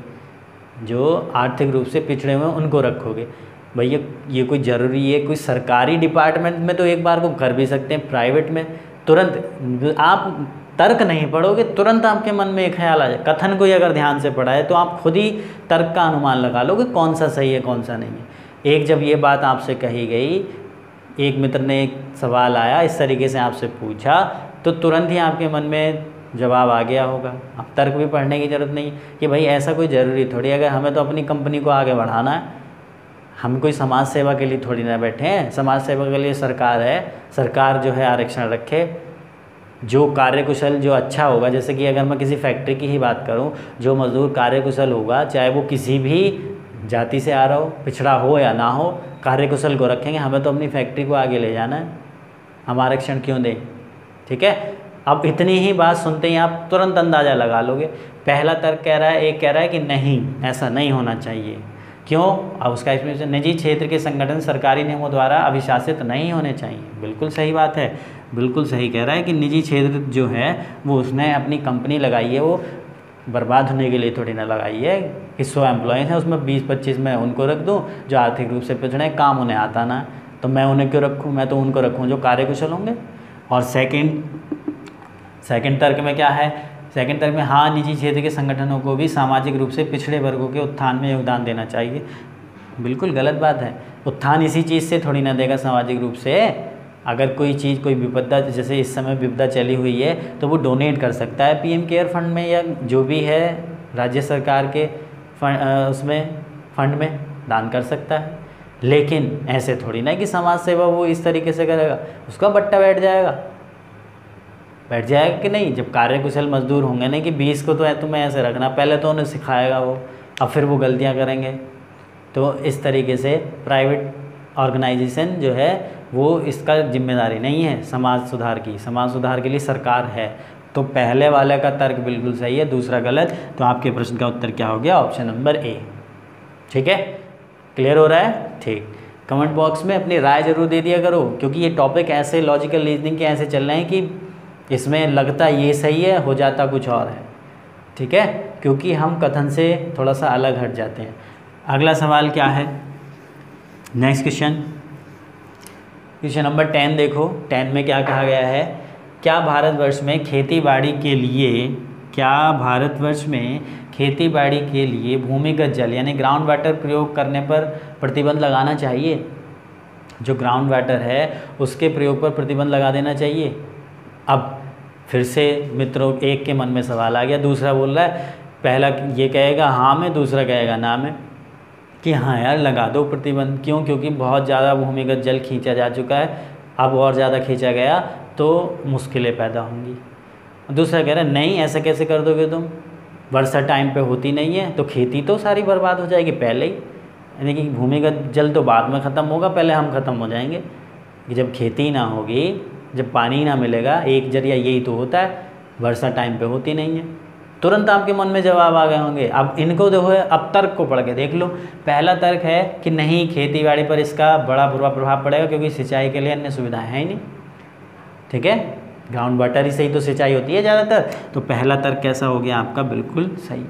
जो आर्थिक रूप से पिछड़े हुए हैं उनको रखोगे। भैया ये कोई ज़रूरी है, कोई सरकारी डिपार्टमेंट में तो एक बार वो कर भी सकते हैं, प्राइवेट में तुरंत आप तर्क नहीं पढ़ोगे, तुरंत आपके मन में एक ख्याल आ जाए। कथन को ही अगर ध्यान से पढ़ा है तो आप खुद ही तर्क का अनुमान लगा लोगे कौन सा सही है कौन सा नहीं है। एक जब ये बात आपसे कही गई, एक मित्र ने एक सवाल आया इस तरीके से आपसे पूछा तो तुरंत ही आपके मन में जवाब आ गया होगा। अब तर्क भी पढ़ने की ज़रूरत नहीं कि भाई ऐसा कोई ज़रूरी थोड़ी, अगर हमें तो अपनी कंपनी को आगे बढ़ाना है, हम कोई समाज सेवा के लिए थोड़ी ना बैठे हैं। समाज सेवा के लिए सरकार है, सरकार जो है आरक्षण रखे जो कार्यकुशल जो अच्छा होगा। जैसे कि अगर मैं किसी फैक्ट्री की ही बात करूं, जो मज़दूर कार्यकुशल होगा, चाहे वो किसी भी जाति से आ रहा हो, पिछड़ा हो या ना हो, कार्यकुशल को रखेंगे। हमें तो अपनी फैक्ट्री को आगे ले जाना है, हम आरक्षण क्यों दें, ठीक है। अब इतनी ही बात सुनते ही आप तुरंत अंदाज़ा लगा लोगे। पहला तर्क कह रहा है, एक कह रहा है कि नहीं ऐसा नहीं होना चाहिए। क्यों, अब उसका एक्सप्लेनेशन, निजी क्षेत्र के संगठन सरकारी नियमों द्वारा अभिशासित नहीं होने चाहिए। बिल्कुल सही बात है, बिल्कुल सही कह रहा है कि निजी क्षेत्र जो है वो उसने अपनी कंपनी लगाई है, वो बर्बाद होने के लिए थोड़ी ना लगाई है कि 100 एम्प्लॉयज़ हैं उसमें 20-25 मैं उनको रख दूँ जो आर्थिक रूप से पिछड़े, काम उन्हें आता ना तो मैं उन्हें क्यों रखूँ, मैं तो उनको रखूँ जो कार्यकुशल होंगे। और सेकेंड तर्क में क्या है, सेकंड तर्क में हाँ निजी क्षेत्र के संगठनों को भी सामाजिक रूप से पिछड़े वर्गों के उत्थान में योगदान देना चाहिए। बिल्कुल गलत बात है। उत्थान इसी चीज़ से थोड़ी ना देगा सामाजिक रूप से। अगर कोई चीज़ कोई विपदा जैसे इस समय विपदा चली हुई है तो वो डोनेट कर सकता है पीएम केयर फंड में या जो भी है राज्य सरकार के उसमें फंड में दान कर सकता है। लेकिन ऐसे थोड़ी ना कि समाज सेवा वो इस तरीके से करेगा उसका बट्टा बैठ जाएगा कि नहीं। जब कार्यकुशल मजदूर होंगे ना कि 20 को तो तुम्हें ऐसे रखना, पहले तो उन्हें सिखाएगा वो, अब फिर वो गलतियाँ करेंगे। तो इस तरीके से प्राइवेट ऑर्गेनाइजेशन जो है वो इसका जिम्मेदारी नहीं है समाज सुधार की। समाज सुधार के लिए सरकार है। तो पहले वाले का तर्क बिल्कुल सही है, दूसरा गलत। तो आपके प्रश्न का उत्तर क्या हो गया? Option number A. ठीक है, क्लियर हो रहा है? ठीक। कमेंट बॉक्स में अपनी राय जरूर दे दिया करो, क्योंकि ये टॉपिक ऐसे लॉजिकल रीजनिंग के ऐसे चल रहे हैं कि इसमें लगता ये सही है, हो जाता कुछ और है। ठीक है, क्योंकि हम कथन से थोड़ा सा अलग हट जाते हैं। अगला सवाल क्या है? नेक्स्ट क्वेश्चन, क्वेश्चन नंबर 10 देखो। 10 में क्या कहा गया है? क्या भारतवर्ष में खेती बाड़ी के लिए भूमिगत जल यानी ग्राउंड वाटर प्रयोग करने पर प्रतिबंध लगाना चाहिए? जो ग्राउंड वाटर है उसके प्रयोग पर प्रतिबंध लगा देना चाहिए। अब फिर से मित्रों एक के मन में सवाल आ गया, दूसरा बोल रहा है, पहला ये कहेगा हाँ में, दूसरा कहेगा ना में कि हाँ यार लगा दो प्रतिबंध। क्यों? क्योंकि बहुत ज़्यादा भूमिगत जल खींचा जा चुका है, अब और ज़्यादा खींचा गया तो मुश्किलें पैदा होंगी। दूसरा कह रहा है नहीं, ऐसा कैसे कर दोगे तुम, वर्षा टाइम पे होती नहीं है तो खेती तो सारी बर्बाद हो जाएगी पहले ही। यानी कि भूमिगत जल तो बाद में ख़त्म होगा, पहले हम ख़त्म हो जाएंगे। जब खेती ना होगी, जब पानी ना मिलेगा, एक जरिया यही तो होता है, वर्षा टाइम पे होती नहीं है। तुरंत आपके मन में जवाब आ गए होंगे। अब इनको देखो, अब तर्क को पढ़ के देख लो। पहला तर्क है कि नहीं, खेती बाड़ी पर इसका बड़ा बुरा प्रभाव पड़ेगा क्योंकि सिंचाई के लिए अन्य सुविधाएँ हैं ही नहीं। ठीक है, ग्राउंड वाटर ही सही तो सिंचाई होती है ज़्यादातर। तो पहला तर्क कैसा हो गया आपका? बिल्कुल सही।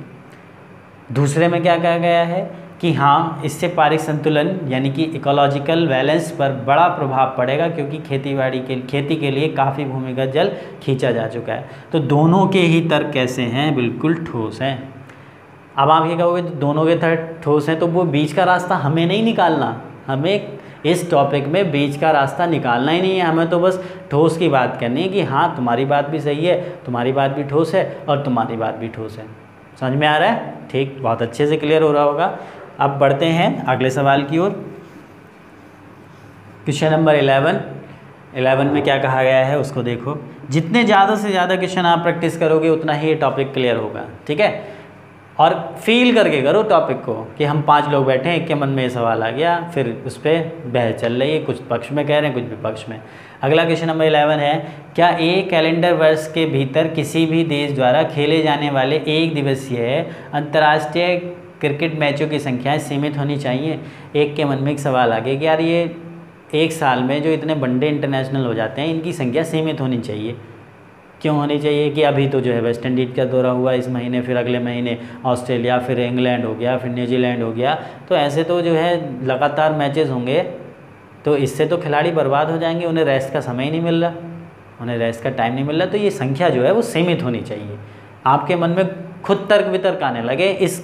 दूसरे में क्या कहा गया है कि हाँ, इससे पारिक संतुलन यानी कि इकोलॉजिकल बैलेंस पर बड़ा प्रभाव पड़ेगा क्योंकि खेती के लिए काफ़ी भूमिगत जल खींचा जा चुका है। तो दोनों के ही तर्क कैसे हैं? बिल्कुल ठोस हैं। अब आप ये कहोगे तो दोनों के तर्क ठोस हैं, तो वो बीच का रास्ता हमें नहीं निकालना। हमें इस टॉपिक में बीच का रास्ता निकालना ही नहीं है। हमें तो बस ठोस की बात करनी है कि हाँ तुम्हारी बात भी सही है, तुम्हारी बात भी ठोस है और तुम्हारी बात भी ठोस है। समझ में आ रहा है? ठीक, बहुत अच्छे से क्लियर हो रहा होगा। अब बढ़ते हैं अगले सवाल की ओर। क्वेश्चन नंबर 11 में क्या कहा गया है उसको देखो। जितने ज़्यादा से ज़्यादा क्वेश्चन आप प्रैक्टिस करोगे उतना ही ये टॉपिक क्लियर होगा। ठीक है, और फील करके करो टॉपिक को कि हम 5 लोग बैठे हैं, एक के मन में ये सवाल आ गया, फिर उस पर बहस चल रही है, कुछ पक्ष में कह रहे हैं कुछ विपक्ष में। अगला क्वेश्चन नंबर 11 है, क्या एक कैलेंडर वर्ष के भीतर किसी भी देश द्वारा खेले जाने वाले एक दिवसीय अंतर्राष्ट्रीय क्रिकेट मैचों की संख्याएं सीमित होनी चाहिए? एक के मन में एक सवाल आ गया कि यार ये एक साल में जो इतने वनडे इंटरनेशनल हो जाते हैं इनकी संख्या सीमित होनी चाहिए। क्यों होनी चाहिए? कि अभी तो जो है वेस्ट इंडीज़ का दौरा हुआ इस महीने, फिर अगले महीने ऑस्ट्रेलिया, फिर इंग्लैंड हो गया, फिर न्यूजीलैंड हो गया। तो ऐसे तो जो है लगातार मैचेस होंगे, तो इससे तो खिलाड़ी बर्बाद हो जाएंगे, उन्हें रेस्ट का समय नहीं मिल रहा, उन्हें रेस्ट का टाइम नहीं मिल रहा। तो ये संख्या जो है वो सीमित होनी चाहिए। आपके मन में खुद तर्क वितर्क आने लगे इस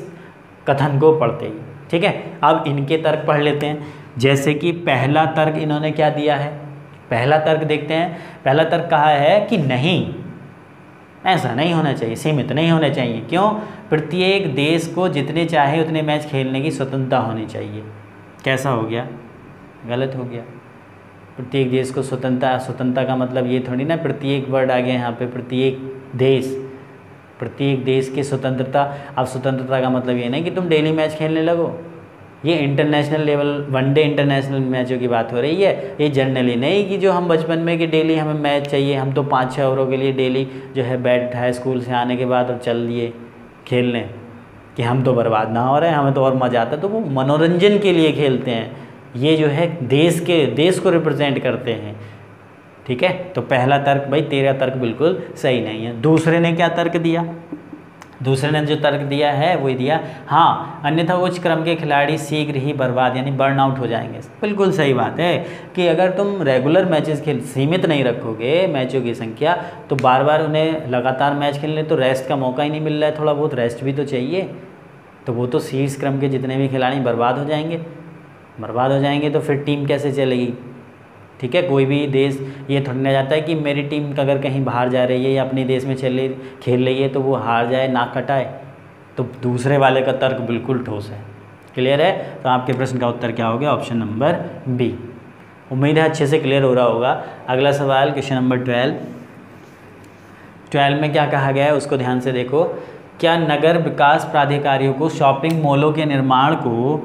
कथन को पढ़ते ही। ठीक है, अब इनके तर्क पढ़ लेते हैं। जैसे कि पहला तर्क इन्होंने क्या दिया है, पहला तर्क देखते हैं। पहला तर्क कहा है कि नहीं, ऐसा नहीं होना चाहिए, सीमित नहीं होना चाहिए। क्यों? प्रत्येक देश को जितने चाहे उतने मैच खेलने की स्वतंत्रता होनी चाहिए। कैसा हो गया? गलत हो गया। प्रत्येक देश को स्वतंत्रता का मतलब ये थोड़ी ना प्रत्येक वर्ड आ गया यहाँ पे, प्रत्येक देश की स्वतंत्रता। अब स्वतंत्रता का मतलब ये नहीं कि तुम डेली मैच खेलने लगो। ये इंटरनेशनल लेवल वनडे इंटरनेशनल मैचों की बात हो रही है, ये जनरली नहीं कि जो हम बचपन में कि डेली हमें मैच चाहिए, हम तो 5-6 ओवरों के लिए डेली जो है बैट है स्कूल से आने के बाद और चल दिए खेलने कि हम तो बर्बाद ना हो रहे हैं, हमें तो और मज़ा आता है। तो वो मनोरंजन के लिए खेलते हैं, ये जो है देश को रिप्रेजेंट करते हैं। ठीक है, तो पहला तर्क भाई तेरा तर्क बिल्कुल सही नहीं है। दूसरे ने क्या तर्क दिया? दूसरे ने जो तर्क दिया है वो ही दिया, हाँ अन्यथा उच्च क्रम के खिलाड़ी शीघ्र ही बर्बाद यानी बर्नआउट हो जाएंगे। बिल्कुल सही बात है कि अगर तुम रेगुलर मैचेस सीमित नहीं रखोगे मैचों की संख्या, तो बार बार उन्हें लगातार मैच खेलने तो रेस्ट का मौका ही नहीं मिल रहा है, थोड़ा बहुत रेस्ट भी तो चाहिए। तो वो तो शीर्ष क्रम के जितने भी खिलाड़ी बर्बाद हो जाएंगे। बर्बाद हो जाएंगे तो फिर टीम कैसे चलेगी। ठीक है, कोई भी देश ये थोड़ी ना जाता है कि मेरी टीम अगर कहीं बाहर जा रही है या अपने देश में खेल रही है तो वो हार जाए ना कटाए, तो दूसरे वाले का तर्क बिल्कुल ठोस है। क्लियर है, तो आपके प्रश्न का उत्तर क्या हो गया, ऑप्शन नंबर बी। उम्मीद है अच्छे से क्लियर हो रहा होगा। अगला सवाल क्वेश्चन नंबर 12 में क्या कहा गया है उसको ध्यान से देखो। क्या नगर विकास प्राधिकारियों को शॉपिंग मॉलों के निर्माण को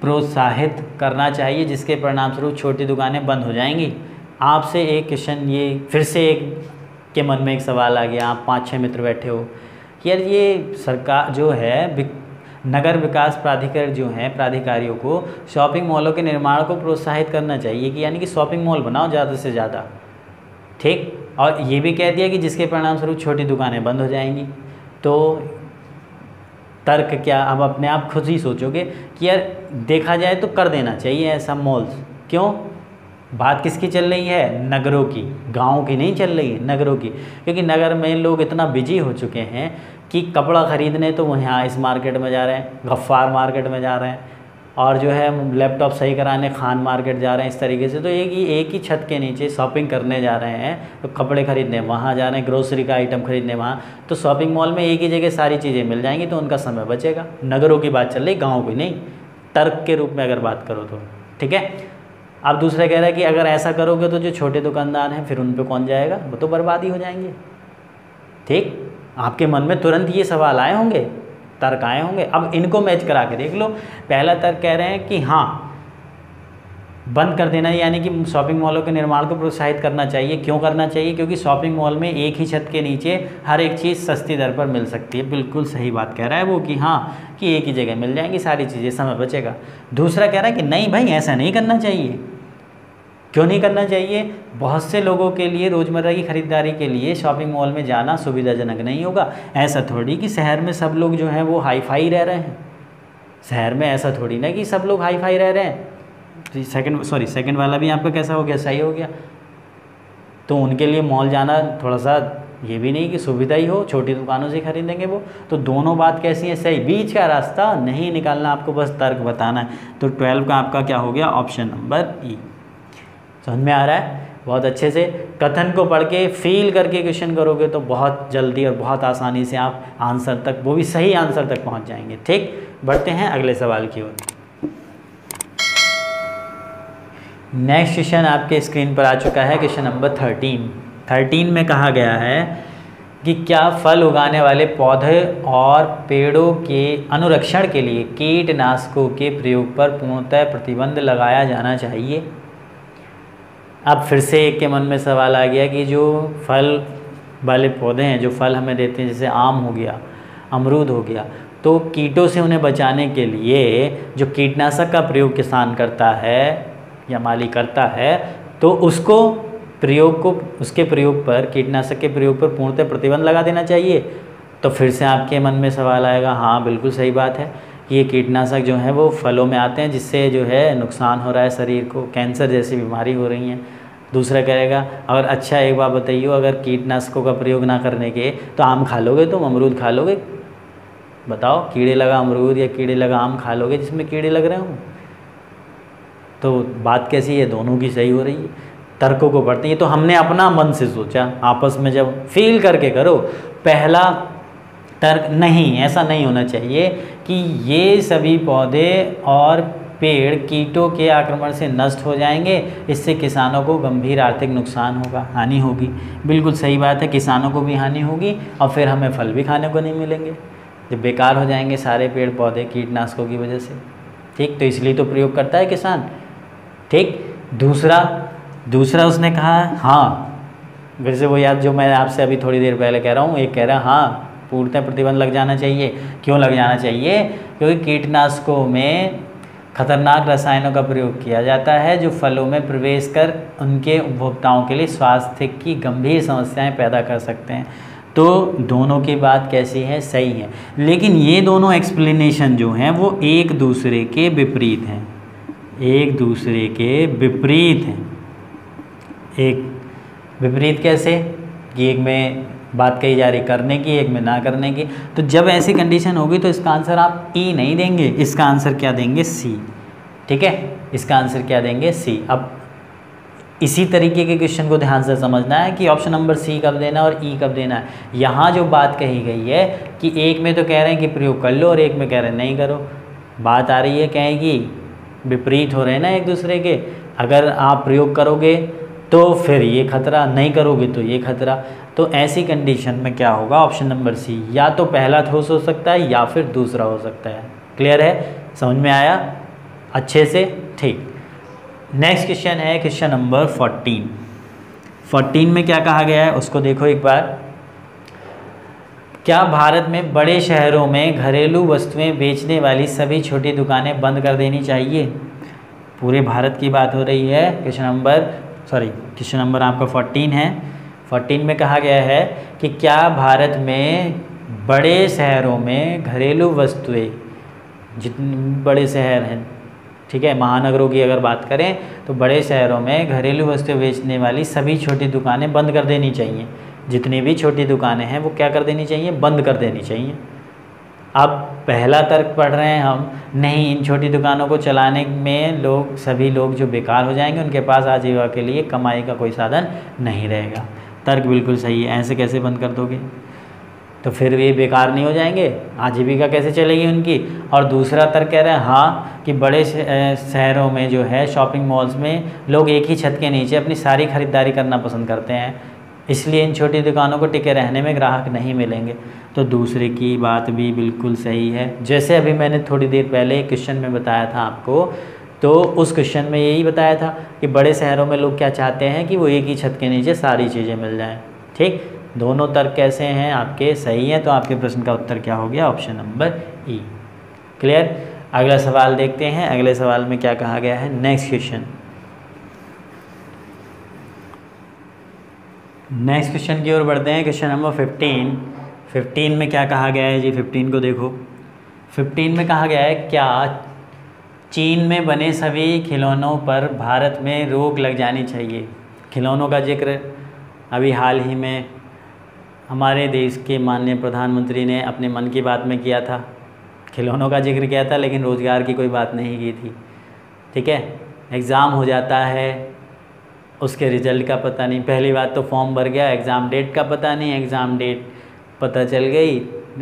प्रोत्साहित करना चाहिए जिसके परिणामस्वरूप छोटी दुकानें बंद हो जाएंगी। आपसे एक क्वेश्चन, ये फिर से एक के मन में एक सवाल आ गया। आप 5-6 मित्र बैठे हो यार, ये सरकार जो है नगर विकास प्राधिकरण जो हैं प्राधिकारियों को शॉपिंग मॉलों के निर्माण को प्रोत्साहित करना चाहिए कि यानी कि शॉपिंग मॉल बनाओ ज़्यादा से ज़्यादा, ठीक। और ये भी कह दिया कि जिसके परिणामस्वरूप छोटी दुकानें बंद हो जाएंगी, तो तर्क क्या, अब अपने आप खुद ही सोचोगे कि यार देखा जाए तो कर देना चाहिए ऐसा मॉल्स। क्यों, बात किसकी चल रही है, नगरों की, गाँव की नहीं चल रही है, नगरों की। क्योंकि नगर में लोग इतना बिजी हो चुके हैं कि कपड़ा ख़रीदने तो वहाँ इस मार्केट में जा रहे हैं, गफ्फार मार्केट में जा रहे हैं, और जो है लैपटॉप सही कराने खान मार्केट जा रहे हैं। इस तरीके से तो एक ही छत के नीचे शॉपिंग करने जा रहे हैं, तो कपड़े खरीदने वहाँ जा रहे हैं, ग्रोसरी का आइटम खरीदने वहाँ। तो शॉपिंग मॉल में एक ही जगह सारी चीज़ें मिल जाएंगी तो उनका समय बचेगा। नगरों की बात चल रही, गाँव की नहीं, तर्क के रूप में अगर बात करो तो ठीक है। आप दूसरा कह रहा है कि अगर ऐसा करोगे तो जो छोटे दुकानदार हैं फिर उन पे कौन जाएगा, वो तो बर्बादी हो जाएंगे। ठीक, आपके मन में तुरंत ये सवाल आए होंगे, तर्क आए होंगे। अब इनको मैच करा के देख लो। पहला तर्क कह रहे हैं कि हाँ बंद कर देना, यानी कि शॉपिंग मॉलों के निर्माण को प्रोत्साहित करना चाहिए। क्यों करना चाहिए, क्योंकि शॉपिंग मॉल में एक ही छत के नीचे हर एक चीज़ सस्ती दर पर मिल सकती है। बिल्कुल सही बात कह रहा है वो कि हाँ कि एक ही जगह मिल जाएंगी सारी चीज़ें, समय बचेगा। दूसरा कह रहा है कि नहीं भाई ऐसा नहीं करना चाहिए। क्यों नहीं करना चाहिए, बहुत से लोगों के लिए रोज़मर्रा की ख़रीदारी के लिए शॉपिंग मॉल में जाना सुविधाजनक नहीं होगा। ऐसा थोड़ी कि शहर में सब लोग जो हैं वो हाई फाई रह रहे हैं, शहर में ऐसा थोड़ी ना कि सब लोग हाई फाई रह रहे हैं। सेकंड वाला भी आपका कैसा हो गया, सही हो गया। तो उनके लिए मॉल जाना थोड़ा सा ये भी नहीं कि सुविधा ही हो, छोटी दुकानों से खरीदेंगे वो। तो दोनों बात कैसी है, सही, बीच का रास्ता नहीं निकालना, आपको बस तर्क बताना है। तो 12 का आपका क्या हो गया, ऑप्शन नंबर ई। समझ में आ रहा है, बहुत अच्छे से कथन को पढ़ के फील करके क्वेश्चन करोगे तो बहुत जल्दी और बहुत आसानी से आप आंसर तक, वो भी सही आंसर तक पहुँच जाएंगे। ठीक, बढ़ते हैं अगले सवाल की ओर। नेक्स्ट क्वेश्चन आपके स्क्रीन पर आ चुका है, क्वेश्चन नंबर 13 में कहा गया है कि क्या फल उगाने वाले पौधे और पेड़ों के अनुरक्षण के लिए कीटनाशकों के प्रयोग पर पूर्णतः प्रतिबंध लगाया जाना चाहिए। अब फिर से एक के मन में सवाल आ गया कि जो फल वाले पौधे हैं, जो फल हमें देते हैं, जैसे आम हो गया, अमरूद हो गया, तो कीटों से उन्हें बचाने के लिए जो कीटनाशक का प्रयोग किसान करता है या माली करता है, तो उसको कीटनाशक के प्रयोग पर पूर्णतः प्रतिबंध लगा देना चाहिए। तो फिर से आपके मन में सवाल आएगा, हाँ बिल्कुल सही बात है, ये कीटनाशक जो है वो फलों में आते हैं जिससे जो है नुकसान हो रहा है शरीर को, कैंसर जैसी बीमारी हो रही है। दूसरा कहेगा और अच्छा एक बात बताइए, अगर कीटनाशकों का प्रयोग ना करने के तो आम खा लोगे, तुम अमरूद खा लोगे, बताओ कीड़े लगा अमरूद या कीड़े लगा आम खा लोगे जिसमें कीड़े लग रहे हों। तो बात कैसी है, दोनों की सही हो रही है, तर्कों को पढ़ते हैं। तो हमने अपना मन से सोचा, आपस में जब फील करके करो। पहला तर्क नहीं, ऐसा नहीं होना चाहिए कि ये सभी पौधे और पेड़ कीटों के आक्रमण से नष्ट हो जाएंगे, इससे किसानों को गंभीर आर्थिक नुकसान होगा, हानि होगी। बिल्कुल सही बात है, किसानों को भी हानि होगी और फिर हमें फल भी खाने को नहीं मिलेंगे, जब बेकार हो जाएंगे सारे पेड़ पौधे कीटनाशकों की वजह से। ठीक, तो इसलिए तो प्रयोग करता है किसान। ठीक, दूसरा उसने कहा, हाँ फिर से वो याद जो मैं आपसे अभी थोड़ी देर पहले कह रहा हूँ, एक कह रहा हाँ पूर्णतः प्रतिबंध लग जाना चाहिए। क्यों लग जाना चाहिए, क्योंकि कीटनाशकों में खतरनाक रसायनों का प्रयोग किया जाता है जो फलों में प्रवेश कर उनके उपभोक्ताओं के लिए स्वास्थ्य की गंभीर समस्याएँ पैदा कर सकते हैं। तो दोनों की बात कैसी है, सही है, लेकिन ये दोनों एक्सप्लेनेशन जो हैं वो एक दूसरे के विपरीत हैं, एक दूसरे के विपरीत हैं। एक विपरीत कैसे, कि एक में बात कही जा रही करने की, एक में ना करने की। तो जब ऐसी कंडीशन होगी तो इसका आंसर आप ई नहीं देंगे, इसका आंसर क्या देंगे, सी। ठीक है, इसका आंसर क्या देंगे? सी। अब इसी तरीके के क्वेश्चन को ध्यान से समझना है कि ऑप्शन नंबर सी कब देना है और ई कब देना है। यहाँ जो बात कही गई है कि एक में तो कह रहे हैं कि प्रयोग कर लो और एक में कह रहे हैं नहीं करो। बात आ रही है कहेगी विपरीत हो रहे हैं ना एक दूसरे के, अगर आप प्रयोग करोगे तो फिर ये खतरा, नहीं करोगे तो ये खतरा। तो ऐसी कंडीशन में क्या होगा? ऑप्शन नंबर सी, या तो पहला ठोस हो सकता है या फिर दूसरा हो सकता है। क्लियर है, समझ में आया अच्छे से? ठीक, नेक्स्ट क्वेश्चन है क्वेश्चन नंबर 14। 14 में क्या कहा गया है उसको देखो एक बार। क्या भारत में बड़े शहरों में घरेलू वस्तुएं बेचने वाली सभी छोटी दुकानें बंद कर देनी चाहिए? पूरे भारत की बात हो रही है। क्वेश्चन नंबर आपका 14 है। 14 में कहा गया है कि क्या भारत में बड़े शहरों में घरेलू वस्तुएं, जितने बड़े शहर हैं, ठीक है, महानगरों की अगर बात करें तो बड़े शहरों में घरेलू वस्तुएं बेचने वाली सभी छोटी दुकानें बंद कर देनी चाहिए। जितनी भी छोटी दुकानें हैं वो क्या कर देनी चाहिए? बंद कर देनी चाहिए। अब पहला तर्क पढ़ रहे हैं हम, नहीं इन छोटी दुकानों को चलाने में लोग, सभी लोग जो बेकार हो जाएंगे, उनके पास आजीविका के लिए कमाई का कोई साधन नहीं रहेगा। तर्क बिल्कुल सही है, ऐसे कैसे बंद कर दोगे? तो फिर वे बेकार नहीं हो जाएंगे, आजीविका कैसे चलेगी उनकी। और दूसरा तर्क कह रहे हैं हाँ कि बड़े शहरों में जो है शॉपिंग मॉल्स में लोग एक ही छत के नीचे अपनी सारी खरीदारी करना पसंद करते हैं, इसलिए इन छोटी दुकानों को टिके रहने में ग्राहक नहीं मिलेंगे। तो दूसरे की बात भी बिल्कुल सही है। जैसे अभी मैंने थोड़ी देर पहले क्वेश्चन में बताया था आपको, तो उस क्वेश्चन में यही बताया था कि बड़े शहरों में लोग क्या चाहते हैं कि वो एक ही छत के नीचे सारी चीज़ें मिल जाएँ। ठीक, दोनों तर्क कैसे हैं आपके? सही हैं। तो आपके प्रश्न का उत्तर क्या हो गया? ऑप्शन नंबर ई। क्लियर, अगला सवाल देखते हैं। अगले सवाल में क्या कहा गया है? नेक्स्ट क्वेश्चन की ओर बढ़ते हैं। क्वेश्चन नंबर 15 में क्या कहा गया है जी? 15 को देखो। 15 में कहा गया है क्या चीन में बने सभी खिलौनों पर भारत में रोक लग जानी चाहिए? खिलौनों का जिक्र अभी हाल ही में हमारे देश के माननीय प्रधानमंत्री ने अपने मन की बात में किया था, खिलौनों का जिक्र किया था, लेकिन रोज़गार की कोई बात नहीं की थी। ठीक है, एग्ज़ाम हो जाता है, उसके रिज़ल्ट का पता नहीं। पहली बात तो फॉर्म भर गया, एग्ज़ाम डेट का पता नहीं, एग्ज़ाम डेट पता चल गई,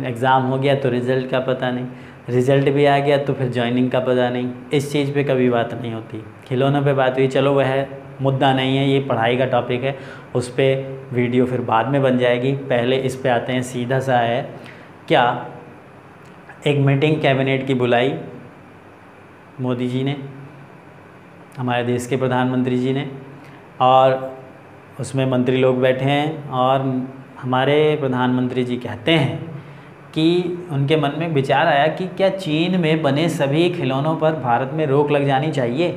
एग्ज़ाम हो गया तो रिज़ल्ट का पता नहीं, रिज़ल्ट भी आ गया तो फिर ज्वाइनिंग का पता नहीं। इस चीज़ पे कभी बात नहीं होती। खिलौनों पे बात हुई, चलो वह मुद्दा नहीं है, ये पढ़ाई का टॉपिक है, उस पर वीडियो फिर बाद में बन जाएगी, पहले इस पर आते हैं। सीधा सा है, क्या एक मीटिंग कैबिनेट की बुलाई मोदी जी ने, हमारे देश के प्रधानमंत्री जी ने, और उसमें मंत्री लोग बैठे हैं और हमारे प्रधानमंत्री जी कहते हैं कि उनके मन में विचार आया कि क्या चीन में बने सभी खिलौनों पर भारत में रोक लग जानी चाहिए।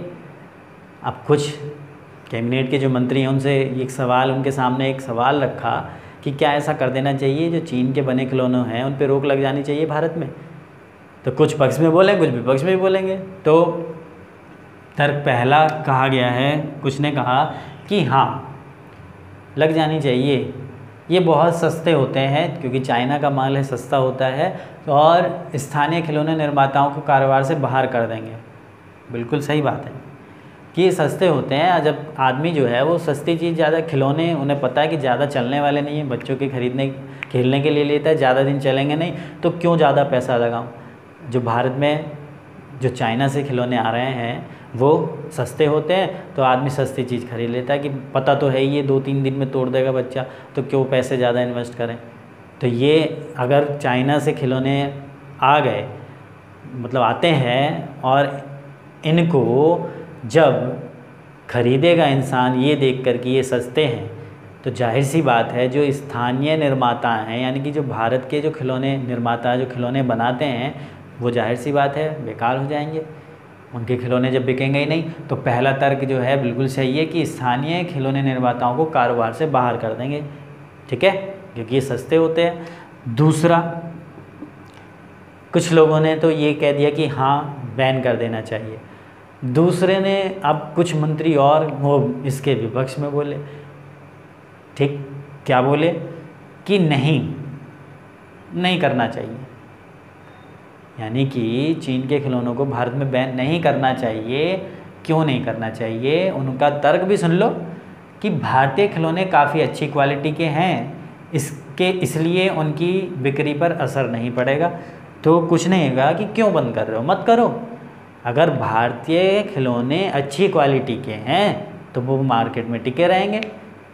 अब कुछ कैबिनेट के जो मंत्री हैं उनसे एक सवाल, उनके सामने एक सवाल रखा कि क्या ऐसा कर देना चाहिए, जो चीन के बने खिलौने हैं उन पर रोक लग जानी चाहिए भारत में। तो कुछ पक्ष में बोलें, कुछ विपक्ष में भी बोलेंगे। तो तर्क पहला कहा गया है, कुछ ने कहा कि हाँ लग जानी चाहिए, ये बहुत सस्ते होते हैं क्योंकि चाइना का माल है, सस्ता होता है और स्थानीय खिलौने निर्माताओं को कारोबार से बाहर कर देंगे। बिल्कुल सही बात है कि सस्ते होते हैं, जब आदमी जो है वो सस्ती चीज़ ज़्यादा, खिलौने उन्हें पता है कि ज़्यादा चलने वाले नहीं है, बच्चों के खरीदने खेलने के लिए लेता है, ज़्यादा दिन चलेंगे नहीं, तो क्यों ज़्यादा पैसा लगाऊं। जो भारत में जो चाइना से खिलौने आ रहे हैं वो सस्ते होते हैं, तो आदमी सस्ती चीज़ खरीद लेता है कि पता तो है ये 2-3 दिन में तोड़ देगा बच्चा, तो क्यों पैसे ज़्यादा इन्वेस्ट करें। तो ये अगर चाइना से खिलौने आ गए, मतलब आते हैं, और इनको जब खरीदेगा इंसान ये देख कर कि ये सस्ते हैं, तो जाहिर सी बात है जो स्थानीय निर्माता हैं, यानी कि जो भारत के जो खिलौने निर्माता जो खिलौने बनाते हैं, वो जाहिर सी बात है बेकार हो जाएंगे, उनके खिलौने जब बिकेंगे ही नहीं। तो पहला तर्क जो है बिल्कुल सही है कि स्थानीय खिलौने निर्माताओं को कारोबार से बाहर कर देंगे, ठीक है, क्योंकि ये सस्ते होते हैं। दूसरा, कुछ लोगों ने तो ये कह दिया कि हाँ बैन कर देना चाहिए, दूसरे ने, अब कुछ मंत्री और वो इसके विपक्ष में बोले। ठीक, क्या बोले कि नहीं करना चाहिए, यानी कि चीन के खिलौनों को भारत में बैन नहीं करना चाहिए। क्यों नहीं करना चाहिए, उनका तर्क भी सुन लो कि भारतीय खिलौने काफ़ी अच्छी क्वालिटी के हैं, इसलिए उनकी बिक्री पर असर नहीं पड़ेगा। तो कुछ नहीं होगा कि क्यों बंद कर रहे हो, मत करो। अगर भारतीय खिलौने अच्छी क्वालिटी के हैं तो वो मार्केट में टिके रहेंगे,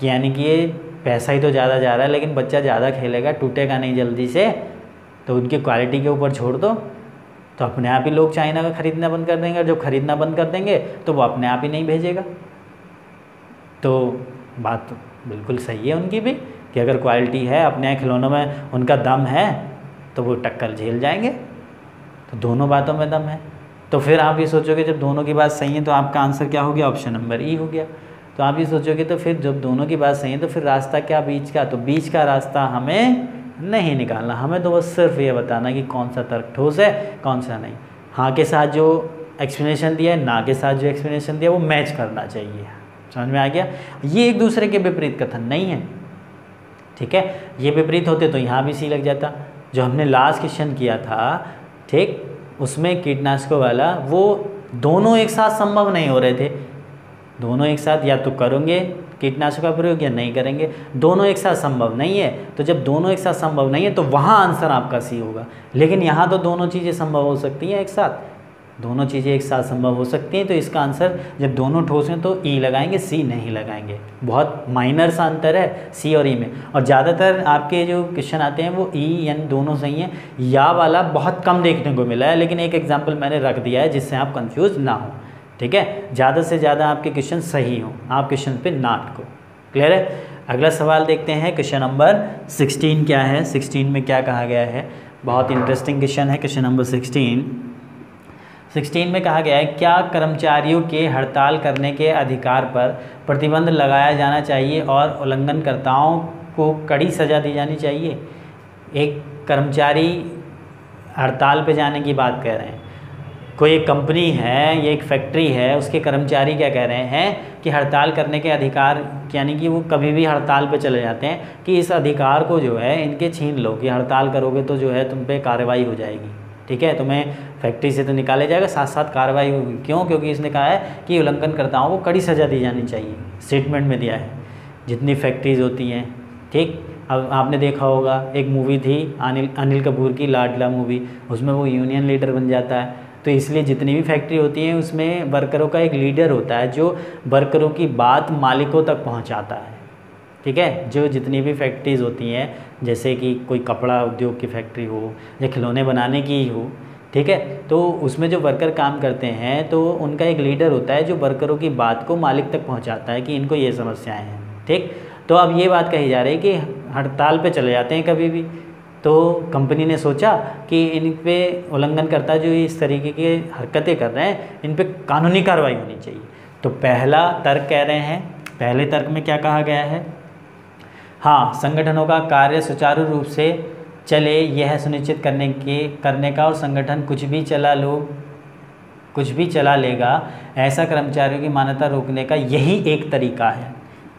यानी कि ये पैसा ही तो ज़्यादा जा रहा है लेकिन बच्चा ज़्यादा खेलेगा, टूटेगा नहीं जल्दी से, तो उनकी क्वालिटी के ऊपर छोड़ दो तो अपने आप ही लोग चाइना का ख़रीदना बंद कर देंगे, और जब ख़रीदना बंद कर देंगे तो वो अपने आप ही नहीं भेजेगा। तो बात बिल्कुल सही है उनकी भी कि अगर क्वालिटी है, अपने खिलौनों में उनका दम है तो वो टक्कर झेल जाएंगे। तो दोनों बातों में दम है। तो फिर आप ये सोचोगे जब दोनों की बात सही है तो आपका आंसर क्या हो गया, ऑप्शन नंबर ई हो गया। तो आप ये सोचोगे तो फिर जब दोनों की बात सही है तो फिर रास्ता क्या बीच का, तो बीच का रास्ता हमें नहीं निकालना। हमें तो बस सिर्फ ये बताना कि कौन सा तर्क ठोस है कौन सा नहीं। हाँ के साथ जो एक्सप्लेनेशन दिया है, ना के साथ जो एक्सप्लेनेशन दिया वो मैच करना चाहिए। समझ में आ गया, ये एक दूसरे के विपरीत कथन नहीं है। ठीक है, ये विपरीत होते तो यहाँ भी सी लग जाता। जो हमने लास्ट क्वेश्चन किया था, ठीक, उसमें कीटनाशकों वाला, वो दोनों एक साथ संभव नहीं हो रहे थे। दोनों एक साथ या तो करेंगे कीटनाशक का प्रयोग या नहीं करेंगे, दोनों एक साथ संभव नहीं है। तो जब दोनों एक साथ संभव नहीं है तो वहाँ आंसर आपका सी होगा। लेकिन यहाँ तो दोनों चीज़ें संभव हो सकती हैं एक साथ, दोनों चीज़ें एक साथ संभव हो सकती हैं। तो इसका आंसर जब दोनों ठोस हैं तो ई लगाएंगे, सी नहीं लगाएंगे। बहुत माइनर सा अंतर है सी और ई में। और ज़्यादातर आपके जो क्वेश्चन आते हैं वो ई यानी दोनों सही हैं, या वाला बहुत कम देखने को मिला है। लेकिन एक एग्जाम्पल मैंने रख दिया है जिससे आप कन्फ्यूज़ ना हो। ठीक है, ज़्यादा से ज़्यादा आपके क्वेश्चन सही हो, आप क्वेश्चन पे ना अटको। क्लियर है। अगला सवाल देखते हैं, क्वेश्चन नंबर 16 क्या है, 16 में क्या कहा गया है। बहुत इंटरेस्टिंग क्वेश्चन है, क्वेश्चन नंबर 16 में कहा गया है क्या कर्मचारियों के हड़ताल करने के अधिकार पर प्रतिबंध लगाया जाना चाहिए और उल्लंघनकर्ताओं को कड़ी सज़ा दी जानी चाहिए। एक कर्मचारी हड़ताल पर जाने की बात कह रहे हैं, कोई एक कंपनी है, ये एक फैक्ट्री है, उसके कर्मचारी क्या कह रहे हैं कि हड़ताल करने के अधिकार, यानी कि वो कभी भी हड़ताल पे चले जाते हैं, कि इस अधिकार को जो है इनके छीन लो, कि हड़ताल करोगे तो जो है तुम पे कार्रवाई हो जाएगी। ठीक है, तुम्हें फैक्ट्री से तो निकाले जाएगा, साथ साथ कार्रवाई होगी। क्यों, क्योंकि इसने कहा है कि उल्लंघनकर्ताओं को कड़ी सज़ा दी जानी चाहिए। स्टेटमेंट में दिया है जितनी फैक्ट्रीज़ होती हैं, ठीक। अब आपने देखा होगा एक मूवी थी अनिल कपूर की, लाडला मूवी, उसमें वो यूनियन लीडर बन जाता है। तो इसलिए जितनी भी फैक्ट्री होती है उसमें वर्करों का एक लीडर होता है जो वर्करों की बात मालिकों तक पहुंचाता है। ठीक है, जो जितनी भी फैक्ट्रीज़ होती हैं, जैसे कि कोई कपड़ा उद्योग की फैक्ट्री हो या खिलौने बनाने की हो, ठीक है, तो उसमें जो वर्कर काम करते हैं तो उनका एक लीडर होता है जो वर्करों की बात को मालिक तक पहुँचाता है कि इनको ये समस्याएँ हैं। ठीक, तो अब ये बात कही जा रही है कि हड़ताल पर चले जाते हैं कभी भी, तो कंपनी ने सोचा कि इन पे उल्लंघनकर्ता जो इस तरीके की हरकतें कर रहे हैं इन पे कानूनी कार्रवाई होनी चाहिए। तो पहला तर्क कह रहे हैं, पहले तर्क में क्या कहा गया है, हाँ संगठनों का कार्य सुचारू रूप से चले यह सुनिश्चित करने का और संगठन कुछ भी चला लेगा ऐसा कर्मचारियों की मान्यता रोकने का यही एक तरीका है।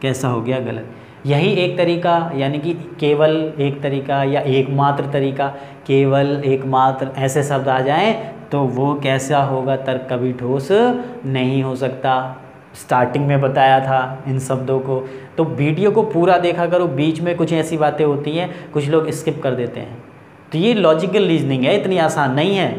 कैसा हो गया, गलत। यही एक तरीका यानी कि केवल एक तरीका या एकमात्र तरीका, केवल एकमात्र ऐसे शब्द आ जाएं तो वो कैसा होगा, तर्क कभी ठोस नहीं हो सकता। स्टार्टिंग में बताया था इन शब्दों को, तो वीडियो को पूरा देखा करो, बीच में कुछ ऐसी बातें होती हैं कुछ लोग स्किप कर देते हैं। तो ये लॉजिकल रीजनिंग है, इतनी आसान नहीं है।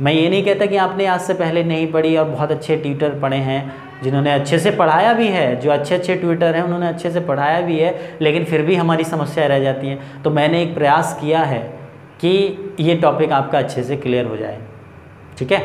मैं ये नहीं कहता कि आपने आज से पहले नहीं पढ़ी, और बहुत अच्छे ट्यूटर पढ़े हैं जिन्होंने अच्छे से पढ़ाया भी है, जो अच्छे अच्छे ट्यूटर हैं उन्होंने अच्छे से पढ़ाया भी है, लेकिन फिर भी हमारी समस्या रह जाती है। तो मैंने एक प्रयास किया है कि ये टॉपिक आपका अच्छे से क्लियर हो जाए। ठीक है,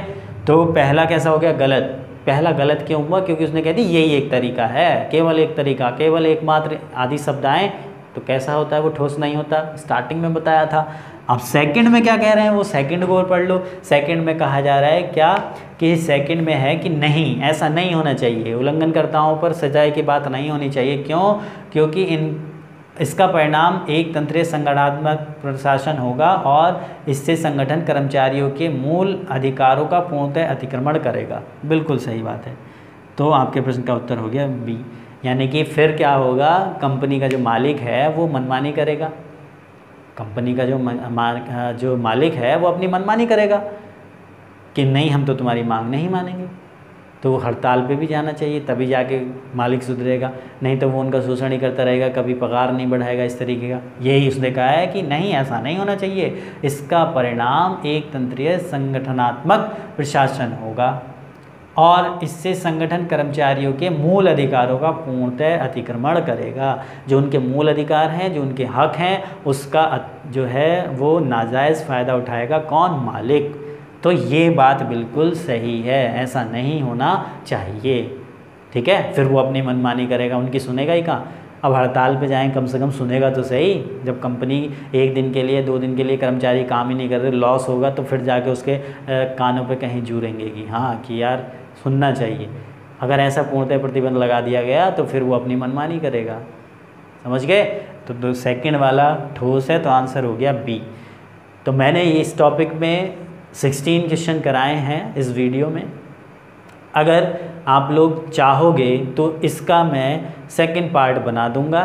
तो पहला कैसा हो गया, गलत। पहला गलत क्यों हुआ, क्योंकि उसने कह दी यही एक तरीका है, केवल एक तरीका, केवल एकमात्र आदि शब्द आएँ तो कैसा होता है, वो ठोस नहीं होता। स्टार्टिंग में बताया था। अब सेकंड में क्या कह रहे हैं, वो सेकंड को और पढ़ लो। सेकंड में कहा जा रहा है क्या कि सेकंड में है कि नहीं, ऐसा नहीं होना चाहिए, उल्लंघनकर्ताओं पर सजाए की बात नहीं होनी चाहिए। क्यों, क्योंकि इसका परिणाम एक तंत्रीय संगठनात्मक प्रशासन होगा और इससे संगठन कर्मचारियों के मूल अधिकारों का पूर्णतः अतिक्रमण करेगा। बिल्कुल सही बात है। तो आपके प्रश्न का उत्तर हो गया बी, यानी कि फिर क्या होगा, कंपनी का जो मालिक है वो मनमानी करेगा, कंपनी का जो मालिक है वो अपनी मनमानी करेगा कि नहीं हम तो तुम्हारी मांग नहीं मानेंगे। तो वो हड़ताल पे भी जाना चाहिए, तभी जाके मालिक सुधरेगा, नहीं तो वो उनका शोषण ही करता रहेगा, कभी पगार नहीं बढ़ाएगा इस तरीके का। यही उसने कहा है कि नहीं ऐसा नहीं होना चाहिए, इसका परिणाम एक तंत्रीय संगठनात्मक प्रशासन होगा और इससे संगठन कर्मचारियों के मूल अधिकारों का पूर्णतः अतिक्रमण करेगा। जो उनके मूल अधिकार हैं, जो उनके हक हैं, उसका जो है वो नाजायज़ फ़ायदा उठाएगा कौन? मालिक। तो ये बात बिल्कुल सही है, ऐसा नहीं होना चाहिए। ठीक है, फिर वो अपनी मनमानी करेगा, उनकी सुनेगा ही कहाँ। अब हड़ताल पे जाएं, कम से कम सुनेगा तो सही। जब कंपनी एक दिन के लिए 2 दिन के लिए कर्मचारी काम ही नहीं कर रहे, लॉस होगा, तो फिर जाके उसके कानों पे कहीं जूरेंगे कि हाँ कि यार सुनना चाहिए। अगर ऐसा पूर्णतः प्रतिबंध लगा दिया गया तो फिर वो अपनी मनमानी करेगा। समझ गए? तो सेकेंड वाला ठोस है, तो आंसर हो गया बी। तो मैंने इस टॉपिक में 16 क्वेश्चन कराए हैं इस वीडियो में। अगर आप लोग चाहोगे तो इसका मैं सेकंड पार्ट बना दूंगा।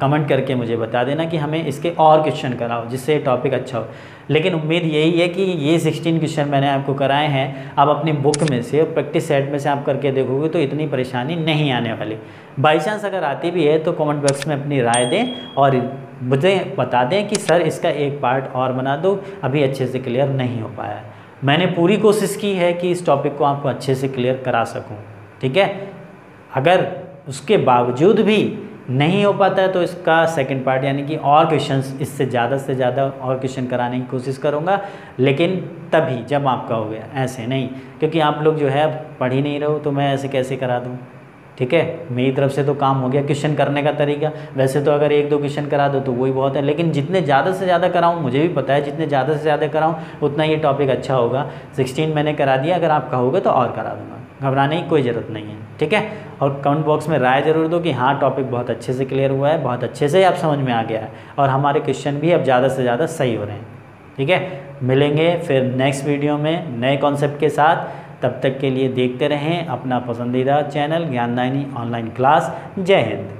कमेंट करके मुझे बता देना कि हमें इसके और क्वेश्चन कराओ जिससे टॉपिक अच्छा हो। लेकिन उम्मीद यही है कि ये 16 क्वेश्चन मैंने आपको कराए हैं, आप अपनी बुक में से प्रैक्टिस सेट में से आप करके देखोगे तो इतनी परेशानी नहीं आने वाली। बाई चांस अगर आती भी है तो कमेंट बॉक्स में अपनी राय दें और मुझे बता दें कि सर इसका एक पार्ट और बना दो, अभी अच्छे से क्लियर नहीं हो पाया। मैंने पूरी कोशिश की है कि इस टॉपिक को आपको अच्छे से क्लियर करा सकूं। ठीक है, अगर उसके बावजूद भी नहीं हो पाता है तो इसका सेकंड पार्ट यानी कि और क्वेश्चंस, इससे ज़्यादा और क्वेश्चन कराने की कोशिश करूंगा, लेकिन तभी जब आपका हो गया, ऐसे नहीं क्योंकि आप लोग जो है पढ़ ही नहीं रहे हो तो मैं ऐसे कैसे करा दूँ। ठीक है, मेरी तरफ से तो काम हो गया। क्वेश्चन करने का तरीका, वैसे तो अगर 1-2 क्वेश्चन करा दो तो वही बहुत है, लेकिन जितने ज़्यादा से ज़्यादा कराऊँ, मुझे भी पता है जितने ज़्यादा से ज़्यादा कराऊँ उतना ये टॉपिक अच्छा होगा। 16 मैंने करा दिया, अगर आप कहोगे तो और करा दूँगा, घबराने की कोई ज़रूरत नहीं है। ठीक है, और कमेंट बॉक्स में राय ज़रूर दो कि हाँ टॉपिक बहुत अच्छे से क्लियर हुआ है, बहुत अच्छे से आप समझ में आ गया है और हमारे क्वेश्चन भी अब ज़्यादा से ज़्यादा सही हो रहे हैं। ठीक है, मिलेंगे फिर नेक्स्ट वीडियो में नए कॉन्सेप्ट के साथ। तब तक के लिए देखते रहें अपना पसंदीदा चैनल ज्ञानदायिनी ऑनलाइन क्लास। जय हिंद।